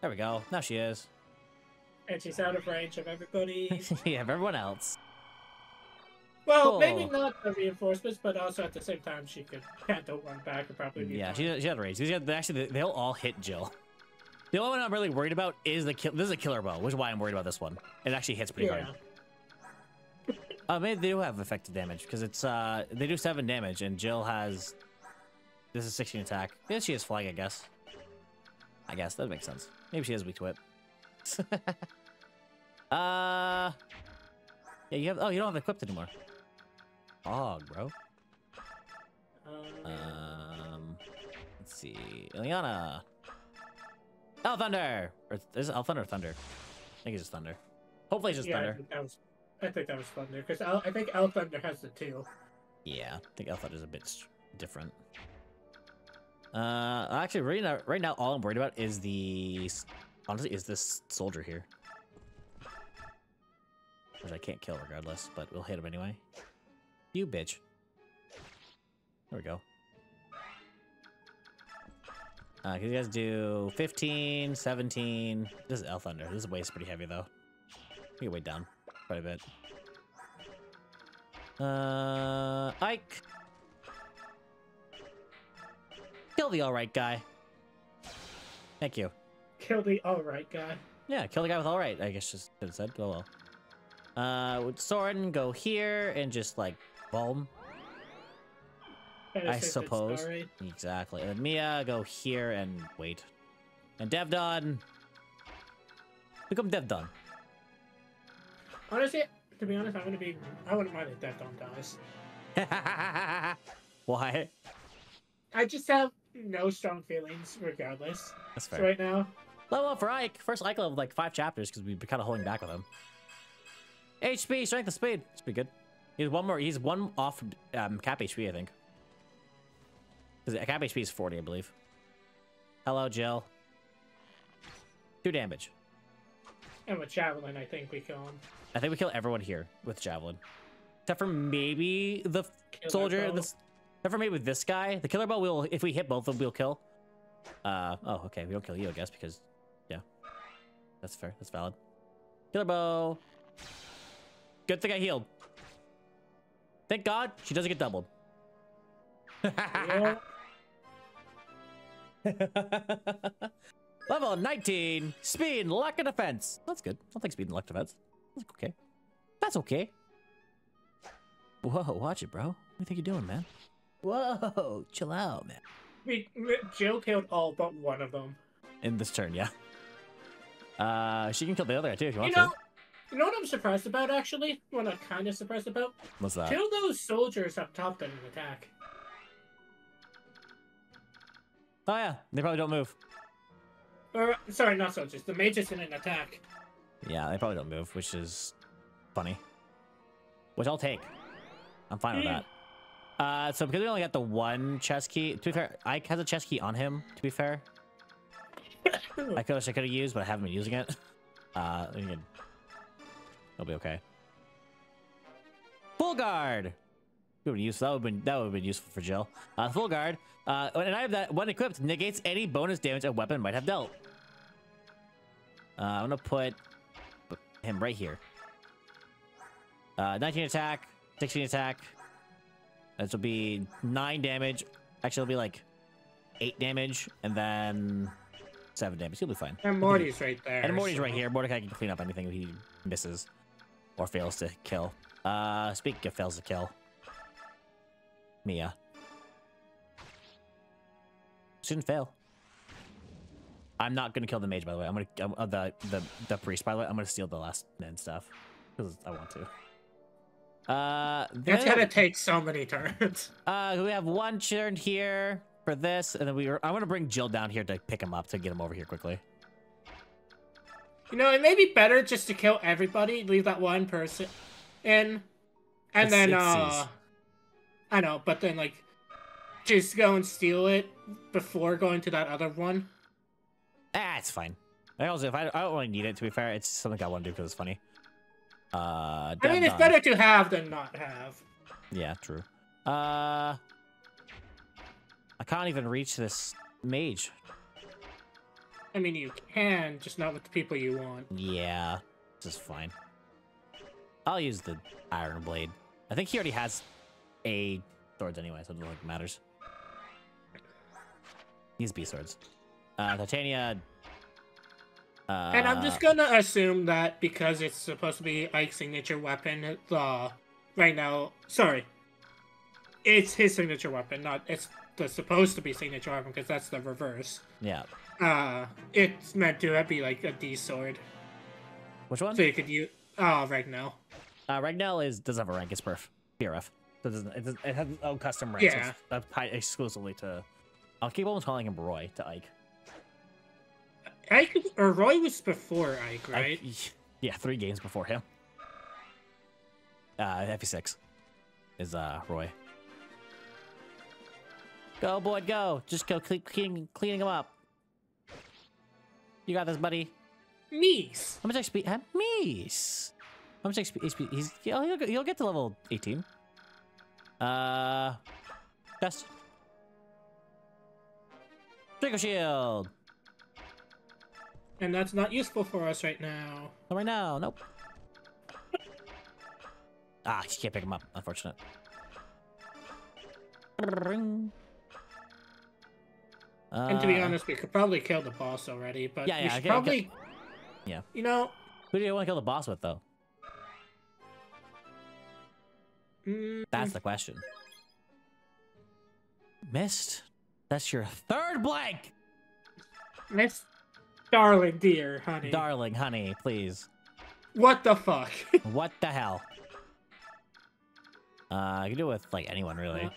There we go. Now she is. And she's out of range of everybody. Yeah, of everyone else. Well, cool. Maybe not the reinforcements, but also at the same time she could Canto one back and probably be. Yeah, she, she had range. These guys, actually, they'll all hit Jill. The only one I'm really worried about is the kill. This is a killer bow, which is why I'm worried about this one. It actually hits pretty yeah. hard. Uh, maybe they do have effective damage because it's uh they do seven damage and Jill has this is sixteen attack. Yeah, she has flag, I guess. I guess that makes sense. Maybe she is weak to it. uh, yeah, you have. Oh, you don't have it equipped anymore. Oh, bro. Um, let's see, Ilyana. El Thunder. Or th is it El Thunder or Thunder? I think it's just Thunder. Hopefully, it's just yeah, Thunder. I think that was Thunder, because I think El Thunder has the two. Yeah, I think El Thunder is a bit different. Uh, actually, right now, right now, all I'm worried about is the... Honestly, is this soldier here. Which I can't kill regardless, but we'll hit him anyway. You bitch. There we go. Uh, can you guys do fifteen, seventeen? This is El Thunder. This waist is pretty heavy, though. We get weighed down quite a bit. Uh, Ike. Kill the alright guy. Thank you. Kill the alright guy. Yeah, kill the guy with alright, I guess just said. Oh well. Uh, would Soren go here and just like bomb? I suppose. Right. Exactly. And Mia go here and wait. And Devdan. Become Devdan. Honestly, to be honest, I'm gonna be. I wouldn't mind if Devdan dies. Why? I just have no strong feelings, regardless. That's fair. So right now. Level up for Ike. First Ike level like five chapters because we've been kind of holding back with him. H P, strength, and speed. It's pretty good. He's one more. He's one off um, cap H P, I think. Because cap H P is forty, I believe. Hello, Jill. Two damage. And with javelin, I think we kill him. I think we kill everyone here with javelin, except for maybe the killer soldier. This, except for maybe with this guy, the killer bow. Will if we hit both of them, we'll kill. Uh oh, okay. We don't kill you, I guess, because yeah, that's fair. That's valid. Killer bow. Good thing I healed. Thank God she doesn't get doubled. Yeah. Level nineteen, speed, luck, and defense. That's good. I'll take speed and luck defense. That's okay. That's okay. Whoa, watch it, bro. What do you think you're doing, man? Whoa, chill out, man. We, we, Jill killed all but one of them. In this turn, yeah. Uh, she can kill the other guy too if you, you want know, to. You know what I'm surprised about, actually? What I'm kind of surprised about? What's that? Kill those soldiers up top then and attack. Oh yeah, they probably don't move. Or, sorry, not soldiers. The mages didn't attack. Yeah, they probably don't move, which is funny. Which I'll take. I'm fine with that. Uh, so because we only got the one chest key, to be fair, Ike has a chest key on him, to be fair. I wish I could have used, but I haven't been using it. Uh, it'll be okay. Full guard! That would have been, that would have been useful for Jill. Uh, full guard. Uh, and I have that when equipped, negates any bonus damage a weapon might have dealt. Uh, I'm gonna put him right here. Uh, nineteen attack, sixteen attack. This will be nine damage. Actually, it'll be like eight damage, and then seven damage. He'll be fine. And Morty's right there. And Morty's so. right here. Mordecai can clean up anything he misses or fails to kill. Uh, speaking of fails to kill, Mia shouldn't fail. I'm not gonna kill the mage, by the way. I'm gonna I'm, uh, the the the priest, by the way. I'm gonna steal the last man stuff because I want to. Uh, that's gonna take so many turns. Uh, we have one turn here for this, and then we were, I'm gonna bring Jill down here to pick him up to get him over here quickly. You know, it may be better just to kill everybody, leave that one person in, and it's, then uh, sees. I know, but then like, just go and steal it before going to that other one. Ah, it's fine. I also, if I, I don't really need it, to be fair. It's something I want to do because it's funny. Uh, I mean, it's better to have than not have. Yeah, true. Uh, I can't even reach this mage. I mean, you can, just not with the people you want. Yeah, this is fine. I'll use the iron blade. I think he already has a swords anyway, so it doesn't really matters. These B swords. Uh, Titania. Uh, and I'm just gonna assume that because it's supposed to be Ike's signature weapon, uh, right now, sorry, it's his signature weapon, not it's the supposed to be signature weapon because that's the reverse. Yeah. Uh, it's meant to be like a D sword. Which one? So you could use. Oh, Ragnell. Uh, Ragnell is doesn't have a rank. It's perf. B R F. So it doesn't. It, doesn't, it has its own custom rank. Yeah. So it's exclusively to. I'll keep on calling him Roy to Ike. Ike or Roy was before Ike, right? Ike, yeah, three games before him. Uh, F E six is uh Roy. Go, Boyd, go! Just go clean, clean, cleaning him up. You got this, buddy. Meese. How much X P? Huh? Meese. How much X P? He's he'll, he'll, he'll get to level eighteen. Uh, best. Draco Shield! And that's not useful for us right now. Not right now, nope. Ah, she can't pick him up. Unfortunate. Uh, and to be honest, we could probably kill the boss already, but yeah, yeah, we should okay, probably... Okay. Yeah. You know... Who do you want to kill the boss with, though? Mm. That's the question. Mist? That's your third blank! Mist? Darling, dear, honey. Darling, honey, please. What the fuck? What the hell? Uh, I can do it with, like, anyone, really. Uh,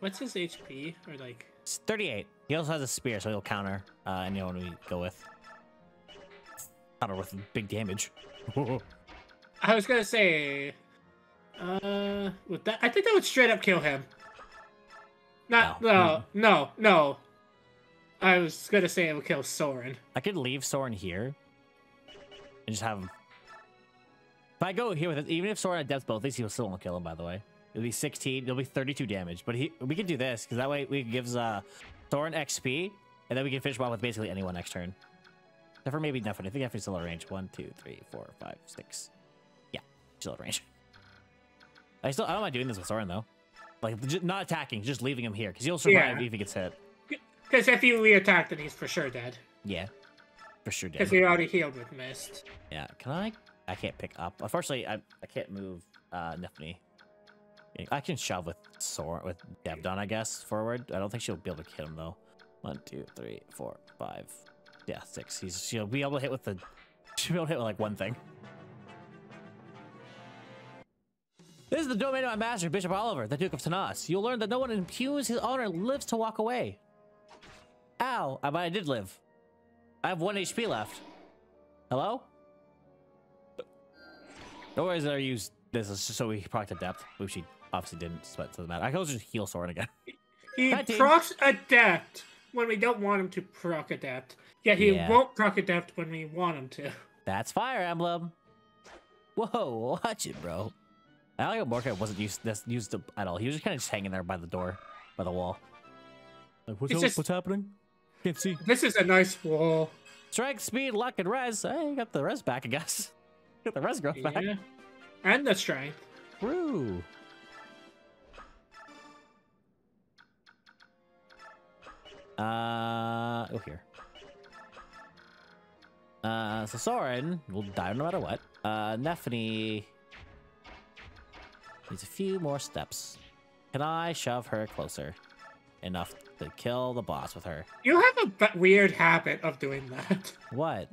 what's his H P? Or, like... It's thirty-eight. He also has a spear, so he'll counter uh, anyone we go with. Counter with big damage. I was gonna say... Uh, with that, I think that would straight up kill him. Not, no, no, no, no. I was gonna say it would kill Soren. I could leave Soren here and just have him. If I go here with it, even if Soren adepts both, at least he will still won't kill him, by the way. It'll be sixteen, it'll be thirty-two damage, but he, we can do this, because that way we gives uh, Soren X P, and then we can finish him off with basically anyone next turn. Except for maybe Nephenee. I think Nephenee's still out of range. One, two, three, four, five, six. Yeah, still out of range. I still I don't mind doing this with Soren though, like just not attacking, just leaving him here because he'll survive yeah. if he gets hit. Because if you re-attack, then he's for sure dead. Yeah, for sure dead. Because he already healed with Mist. Yeah, can I? I can't pick up. Unfortunately, I I can't move uh, Nephenee. I can shove with Soren with Devdan, I guess, forward. I don't think she'll be able to hit him though. One, two, three, four, five. Yeah, six. He's she'll be able to hit with the. She'll be able to hit with like one thing. This is the domain of my master, Bishop Oliver, the Duke of Tanas. You'll learn that no one impugns his honor and lives to walk away. Ow, I, but I did live. I have one H P left. Hello? No worries that I used this is just so we proc Adept, which she obviously didn't, so it doesn't matter. I can also just heal Soren again. He procs Adept when we don't want him to proc Adept. Yeah, he yeah. won't proc Adept when we want him to. That's Fire Emblem. Whoa, watch it, bro. I like how Mordecai wasn't used this used to, at all. He was just kind of just hanging there by the door, by the wall. Like, what's, up, just, what's happening? Can't see. This is a nice wall. Strength, speed, luck, and res. Hey, you got the res back, I guess. Got the res growth yeah. back. And the strength. Woo. Uh, go here. Uh, so Soren will die no matter what. Uh, Nephenee. Needs a few more steps. Can I shove her closer? Enough to kill the boss with her. You have a weird habit of doing that. What?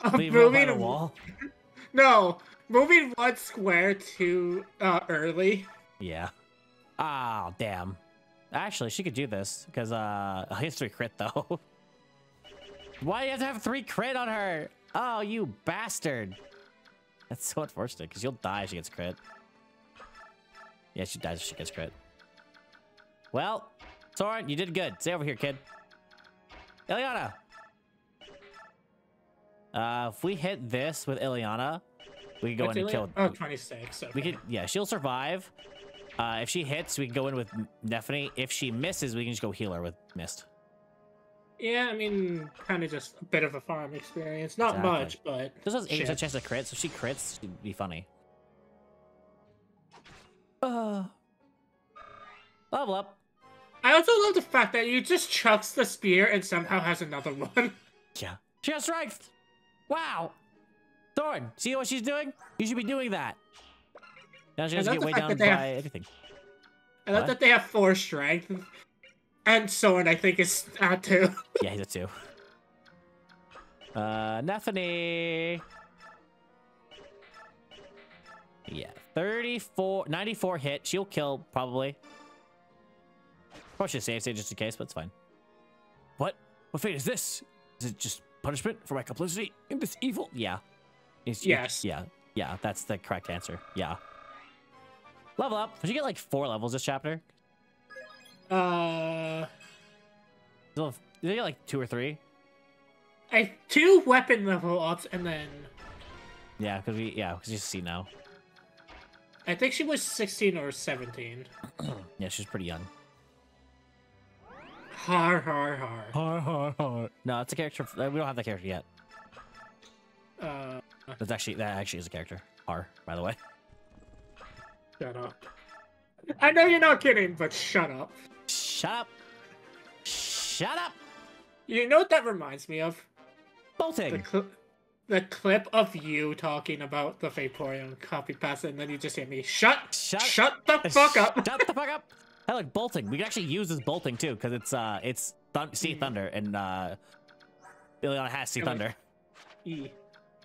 Of moving a wall? No, moving one square too uh, early. Yeah. Oh, damn. Actually, she could do this because uh, oh, he has three crit though. Why do you have to have three crit on her? Oh, you bastard! That's so unfortunate because you'll die if she gets crit. Yeah, she dies if she gets crit. Well, Soren, you did good. Stay over here, kid. Ilyana! Uh, if we hit this with Ilyana, we can go What's in Ilyana? and kill... Oh, twenty-six. Okay. We could, yeah, she'll survive. Uh, if she hits, we can go in with Nephenee. If she misses, we can just go heal her with Mist. Yeah, I mean, kind of just a bit of a farm experience. Not exactly. much, but... This has eight percent chance to crit, so if she crits, it'd be funny. Uh, level up. I also love the fact that you just chucks the spear and somehow has another one. Yeah. She has strength. Wow. Thorn, see what she's doing? You should be doing that. Now she doesn't get weighed down by have, anything. I love what? that they have four strength. And Soren, I think, is at two. Yeah, he's at two. Uh, Nephenee. Yeah, thirty-four, ninety-four hit. She'll kill, probably. Probably should save state just in case, but it's fine. What? What fate is this? Is it just punishment for my complicity in this evil? Yeah. It's, yes. Yeah, yeah, that's the correct answer. Yeah. Level up. Did you get like four levels this chapter? Uh. Did you get like two or three? I two weapon level ups and then. Yeah, because we, yeah, because you see now. I think she was sixteen or seventeen. Yeah, she's pretty young. Har, har, har. Har, har, har. No, it's a character. We don't have that character yet. Uh, That's actually, that actually is a character. Har, by the way. Shut up. I know you're not kidding, but shut up. Shut up. Shut up. You know what that reminds me of? Bolting. The, cl the clip of you talking about the Vaporeon copy pasta, and then you just hear me, shut, shut, shut the fuck up. Shut the fuck up. I like Bolting. We can actually use this Bolting too, because it's uh, it's thun Sea Thunder, and uh, Ilyana has Sea Thunder. E.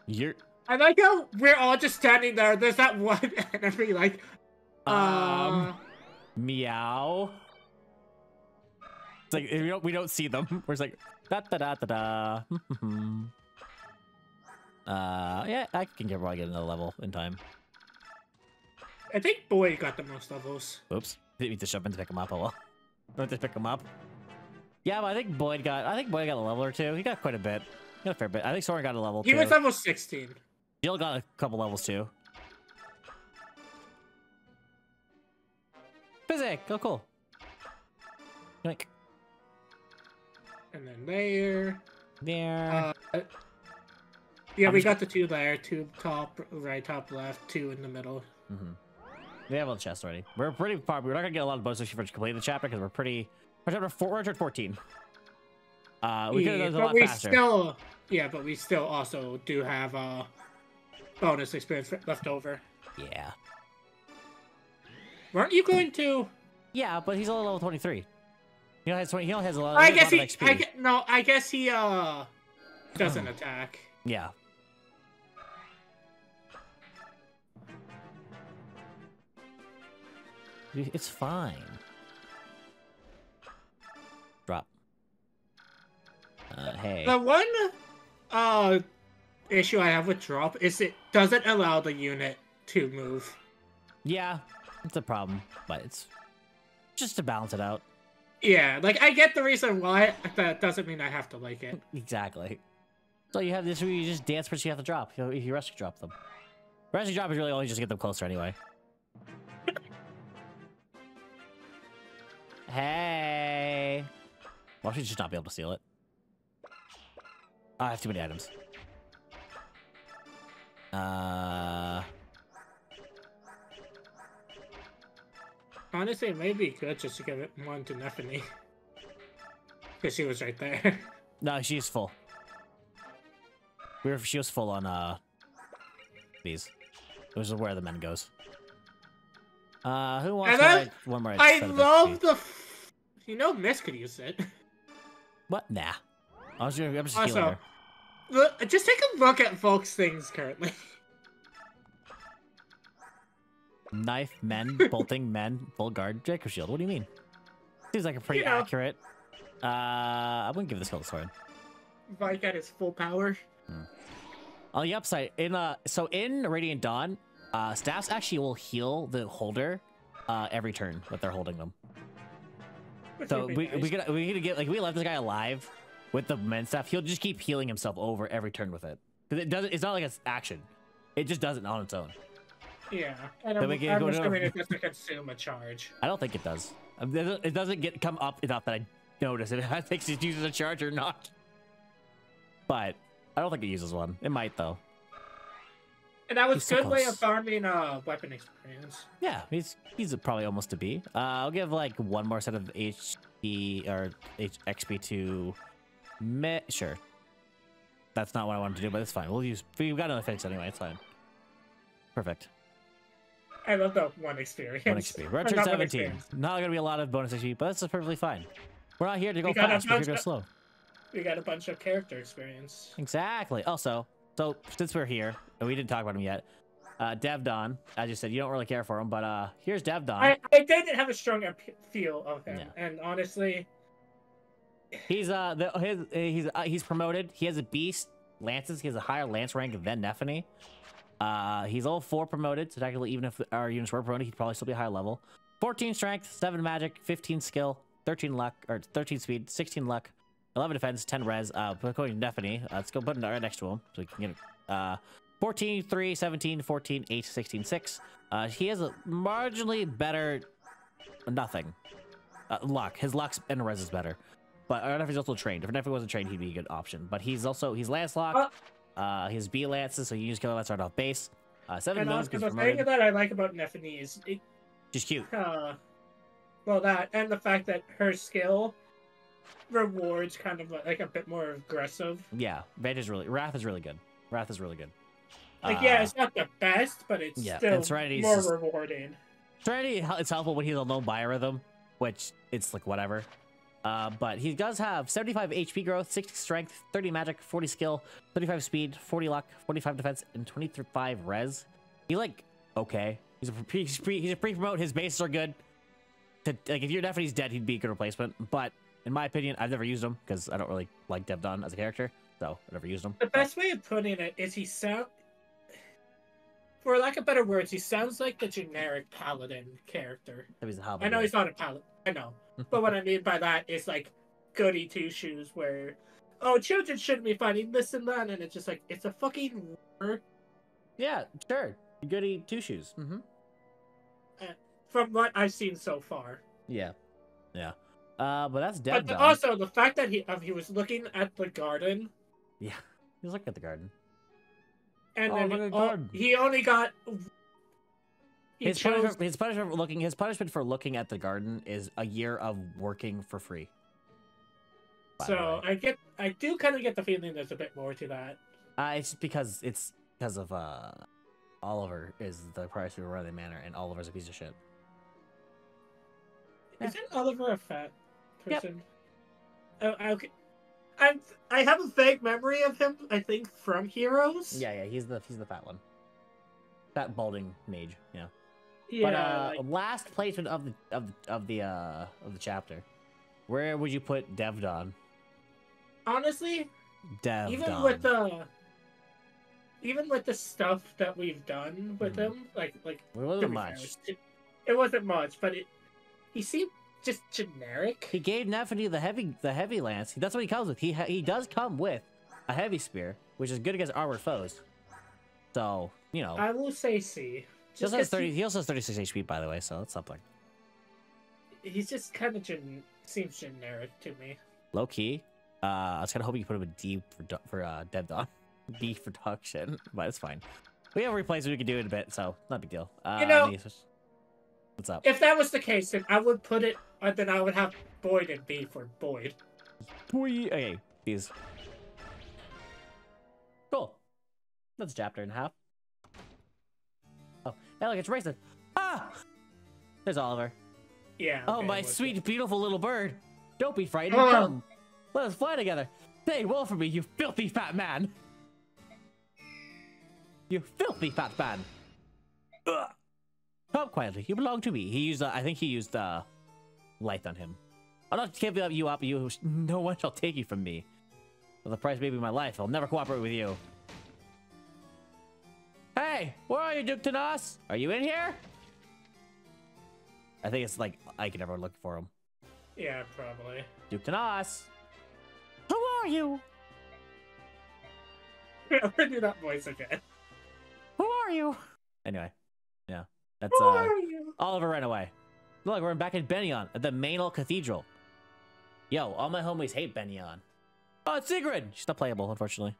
You're. I like how we're all just standing there. There's that one enemy like, um, uh... meow. It's like we don't we don't see them. We're just like da da da da da. uh, yeah, I can probably get another level in time. I think Boyd got the most levels. Oops, didn't mean to shove in to pick him up. Oh well, don't to pick him up. Yeah, but I think Boyd got. I think Boyd got a level or two. He got quite a bit. Got a fair bit. I think Soren got a level. He two. was level sixteen. Jill got a couple levels too. Physic. Oh, cool. Like. And then there. There. Uh, yeah, I'm we got the two there. Two top, right, top, left. Two in the middle. Mm-hmm. We have all the chests already. We're pretty far. We're not gonna get a lot of bonuses for completing the chapter because we're pretty. We're chapter four hundred fourteen. Uh, we yeah, but a lot we faster. still, yeah, but we still also do have a uh, bonus experience left over. Yeah. Weren't you going to? Yeah, but he's only level twenty-three. He only has twenty. He only has a lot. I guess he. Of I, no, I guess he uh doesn't attack. Yeah. It's fine. Uh, hey. The one uh, issue I have with drop is it doesn't allow the unit to move. Yeah, it's a problem, but it's just to balance it out. Yeah, like I get the reason why, but that doesn't mean I have to like it. Exactly. So you have this where you just dance, but you have to drop. You, know, you rescue drop them. Rescue drop is really only just to get them closer anyway. Hey. Why should you just not be able to steal it? I have too many items. Uh... Honestly, it may be good just to give it one to Nephenee. Because she was right there. No, she's full. We were, she was full on, uh... these. Which is where the men goes. Uh, who wants I, one more? I love the... F you know Mist could use it. What? Nah. I was gonna, I'm just also, look, just take a look at Volk's things currently. Knife, men, bolting, men, full guard, Draco shield. What do you mean? Seems like a pretty you know. accurate. Uh, I wouldn't give this gold sword. Vike at his full power. Hmm. On the upside, in uh, so in Radiant Dawn, uh, staffs actually will heal the holder uh, every turn that they're holding them. Which so we nice. we gotta we gotta get like we left this guy alive. With the men's staff, he'll just keep healing himself over every turn with it. Cause it doesn't. It's not like it's action. It just does it on its own. Yeah, and I'm, I'm go assuming it doesn't consume a charge. I don't think it does. It doesn't get come up enough that I notice it. I think it uses a charge or not. But I don't think it uses one. It might though. And that was he's good so way of farming uh, weapon experience. Yeah, he's he's probably almost to B. Uh, I'll give like one more set of H P or X P to. Me sure. That's not what I wanted to do, but it's fine. We'll use. We've got another fix anyway. It's fine. Perfect. I love that one experience. One X P. We're at turn seventeen. Not gonna be a lot of bonus X P, but this is perfectly fine. We're not here to go we fast. We're here to go slow. We got a bunch of character experience. Exactly. Also, so since we're here and we didn't talk about him yet, uh, Devdan, as you said, you don't really care for him, but uh, here's Devdan. I, I didn't have a strong feel of him, yeah. and honestly. He's uh, the, his, he's uh, he's promoted. He has a beast lances. He has a higher lance rank than Nephenee. Uh, he's level four promoted. So technically, even if our units were promoted, he'd probably still be high level. fourteen strength, seven magic, fifteen skill, thirteen luck, or thirteen speed, sixteen luck, eleven defense, ten res. Uh, according to Nephenee, uh, let's go put it right next to him so we can get it. Uh, fourteen, three, seventeen, fourteen, eight, sixteen, six. Uh, he has a marginally better nothing uh, luck. His luck and res is better. But I don't know if he's also trained. If Nephi wasn't trained, he'd be a good option. But he's also he's lance locked. Uh, his B lances, so you use kill that start off base. Uh, seven and the thing that I like about Nephenee is it, she's cute. Uh, well, that and the fact that her skill rewards kind of like a bit more aggressive. Yeah, Vant is really Wrath is really good. Wrath is really good. Like, uh, yeah, it's not the best, but it's yeah, still more just, rewarding. Serenity, it's helpful when he's on low biorhythm, which it's like whatever. Uh, but he does have seventy-five H P growth, sixty strength, thirty magic, forty skill, thirty-five speed, forty luck, forty-five defense, and twenty-five res. He like okay. He's a pre he's, pre he's a pre promote. His bases are good. To, like if your Nephenee's dead, he'd be a good replacement. But in my opinion, I've never used him because I don't really like Devdan as a character, so I never used him. The best way of putting it is he sound, for lack of better words, he sounds like the generic paladin character. He's a hobbit, I know right? He's not a paladin. I know. But what I mean by that is like goody two shoes where, oh, children shouldn't be fighting this and that, and it's just like it's a fucking war. Yeah, sure. Goody two shoes. Mm-hmm. Uh, from what I've seen so far. Yeah, yeah. Uh, but that's dead. But the, also the fact that he um, he was looking at the garden. Yeah, he was looking at the garden. And oh, then he, garden. Oh, he only got. He his, chose... punishment, his punishment for looking his punishment for looking at the garden is a year of working for free. So I get I do kind of get the feeling there's a bit more to that. Uh, it's just because it's because of uh, Oliver is the price who run the manor, and Oliver's a piece of shit. Isn't yeah. Oliver a fat person? Yep. Oh, okay. I I have a vague memory of him. I think from Heroes. Yeah, yeah, he's the he's the fat one. That balding mage, yeah. Yeah. But uh, like... last placement of the of of the uh of the chapter, where would you put Devdan? Honestly, Devdan. Even with the even with the stuff that we've done with mm-hmm. him, like like it wasn't much. It, it wasn't much, but it he seemed just generic. He gave Nephenee the heavy the heavy lance. That's what he comes with. He ha he does come with a heavy spear, which is good against armored foes. So. You know, I will say C. He also, has thirty, he... he also has thirty-six H P, by the way, so that's something. He's just kind of gen seems generic to me. Low key, uh, I was kind of hoping you put him a D for for uh, Devdan, D for dog shit, but it's fine. We have replays we can do in a bit, so not a big deal. Uh, you know, what's up? If that was the case, then I would put it. Uh, then I would have Boyd and B for Boyd. Boyd. Okay, these. Cool. That's a chapter and a half. Hey, look, it's racing. Ah! There's Oliver. Yeah. Okay, oh, my sweet, it? beautiful little bird. Don't be frightened. Uh, Come. Let us fly together. Stay well for me, you filthy fat man. You filthy fat man. Ugh. Come quietly. You belong to me. He used, uh, I think he used uh, light on him. I'll not give you up. You, no one shall take you from me. For the price may be my life. I'll never cooperate with you. Hey, where are you, Duke Tanas? Are you in here? I think it's like Ike and everyone looking for him. Yeah, probably. Duke Tanas! Who are you? I'm gonna do that voice again. Who are you? Anyway, yeah. That's Who uh, are you? Oliver ran away. Look, we're back at Benyon at the Mainal Cathedral. Yo, all my homies hate Benyon. Oh, it's Sigrid! She's not playable, unfortunately.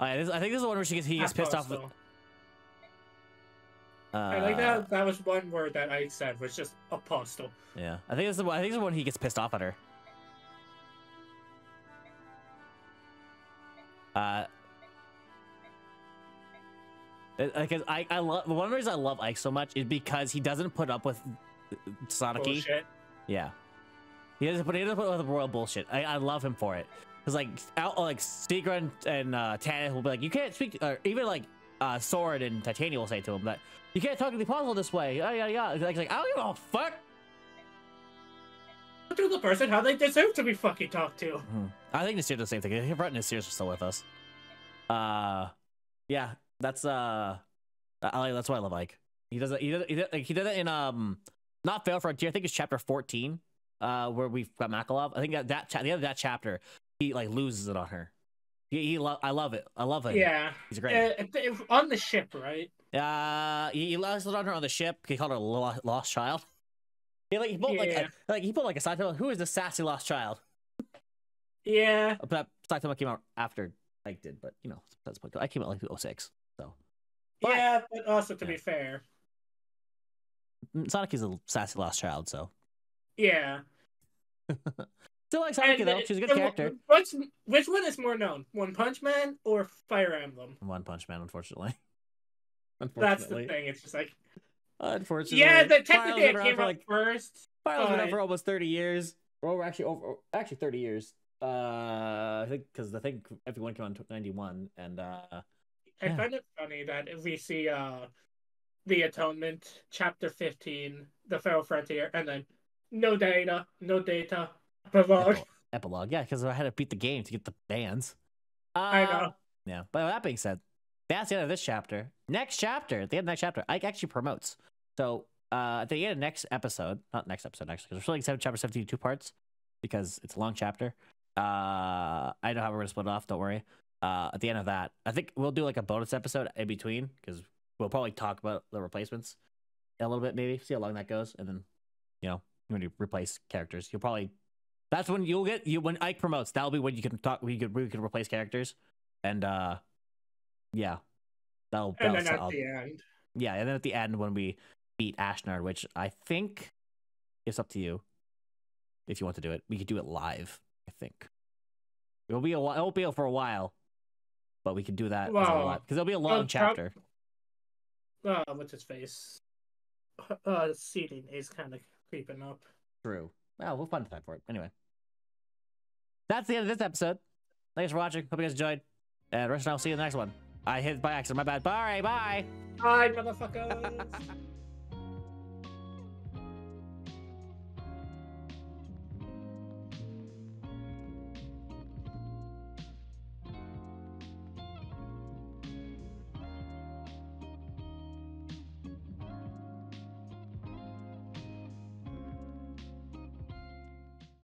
I think this is the one where she gets, he gets pissed off. So. Uh, I like that. That was one word that I said was just apostle. Yeah, I think this is the one. I think this is the one he gets pissed off at her. Uh, because I, I love one of the reasons I love Ike so much is because he doesn't put up with Sonic-y. Yeah, he doesn't put he doesn't put up with royal bullshit. I, I love him for it. Cause like out like Stigra and, and uh, Tanis will be like, you can't speak. Or even like uh, Soren and Titania will say to him that you can't talk to the apostle this way. Yeah, yeah, yeah. Like, like I don't give a fuck. Talk to the person how they deserve to be fucking talked to. Mm-hmm. I think Nasir did the same thing. He brought Nasir still with us. Uh, yeah, that's uh, I, that's why I love Ike. He does it. He does it. He does, like, he does it in um, not Fail Frontier. I think it's chapter fourteen, uh, where we've got Makalov. I think that that cha the end of that chapter. He like loses it on her. He, he lo I love it. I love him. Yeah, he's great. Uh, on the ship, right? Uh, he, he lost it on her on the ship. He called her a lo lost child. He like he pulled yeah. like a, like he pulled like a side. Who is the sassy lost child? Yeah, but that side came out after Ike did, but you know, that's what I came out like oh six. So but, yeah, but also to yeah. be fair, Sonic is a sassy lost child, so yeah. Still like Sonic though; she's a good character. Which, which one is more known, One Punch Man or Fire Emblem? One Punch Man, unfortunately. Unfortunately, that's the thing. It's just like, unfortunately, yeah. The technically it came out first. Fire Emblem's been out for almost thirty years. Or well, actually over, actually thirty years. Uh, I think because I think everyone came out in ninety-one, and uh, I yeah. find it funny that if we see uh. The Atonement, Chapter fifteen, The Feral Frontier, and then no data, no data, epilogue. Epilogue, yeah, because I had to beat the game to get the bans. Uh, I know. Yeah, but with that being said, that's the end of this chapter. Next chapter, at the end of the next chapter, Ike actually promotes. So uh, at the end of next episode, not next episode, actually, because we're still like chapter seventeen, two parts, because it's a long chapter. Uh, I know how we're going to split it off, don't worry. Uh, at the end of that, I think we'll do like a bonus episode in between, because we'll probably talk about the replacements a little bit, maybe. See how long that goes. And then, you know, when you replace characters, you'll probably... That's when you'll get... you When Ike promotes, that'll be when you can talk... We could, we could replace characters. And, uh... yeah. That'll... that'll and then at I'll, the end. Yeah, and then at the end when we beat Ashnar, which I think... It's up to you. If you want to do it. We could do it live, I think. It'll be a while... It won't be for a while. But we can do that. Because it'll be a long well, chapter. Uh, what's his face? Uh, seating is kind of creeping up. True. Well, we'll find time for it. Anyway. That's the end of this episode. Thanks for watching. Hope you guys enjoyed. And uh, Rush and I will see you in the next one. I hit by accident. My bad. Bye. Bye. Bye, motherfuckers.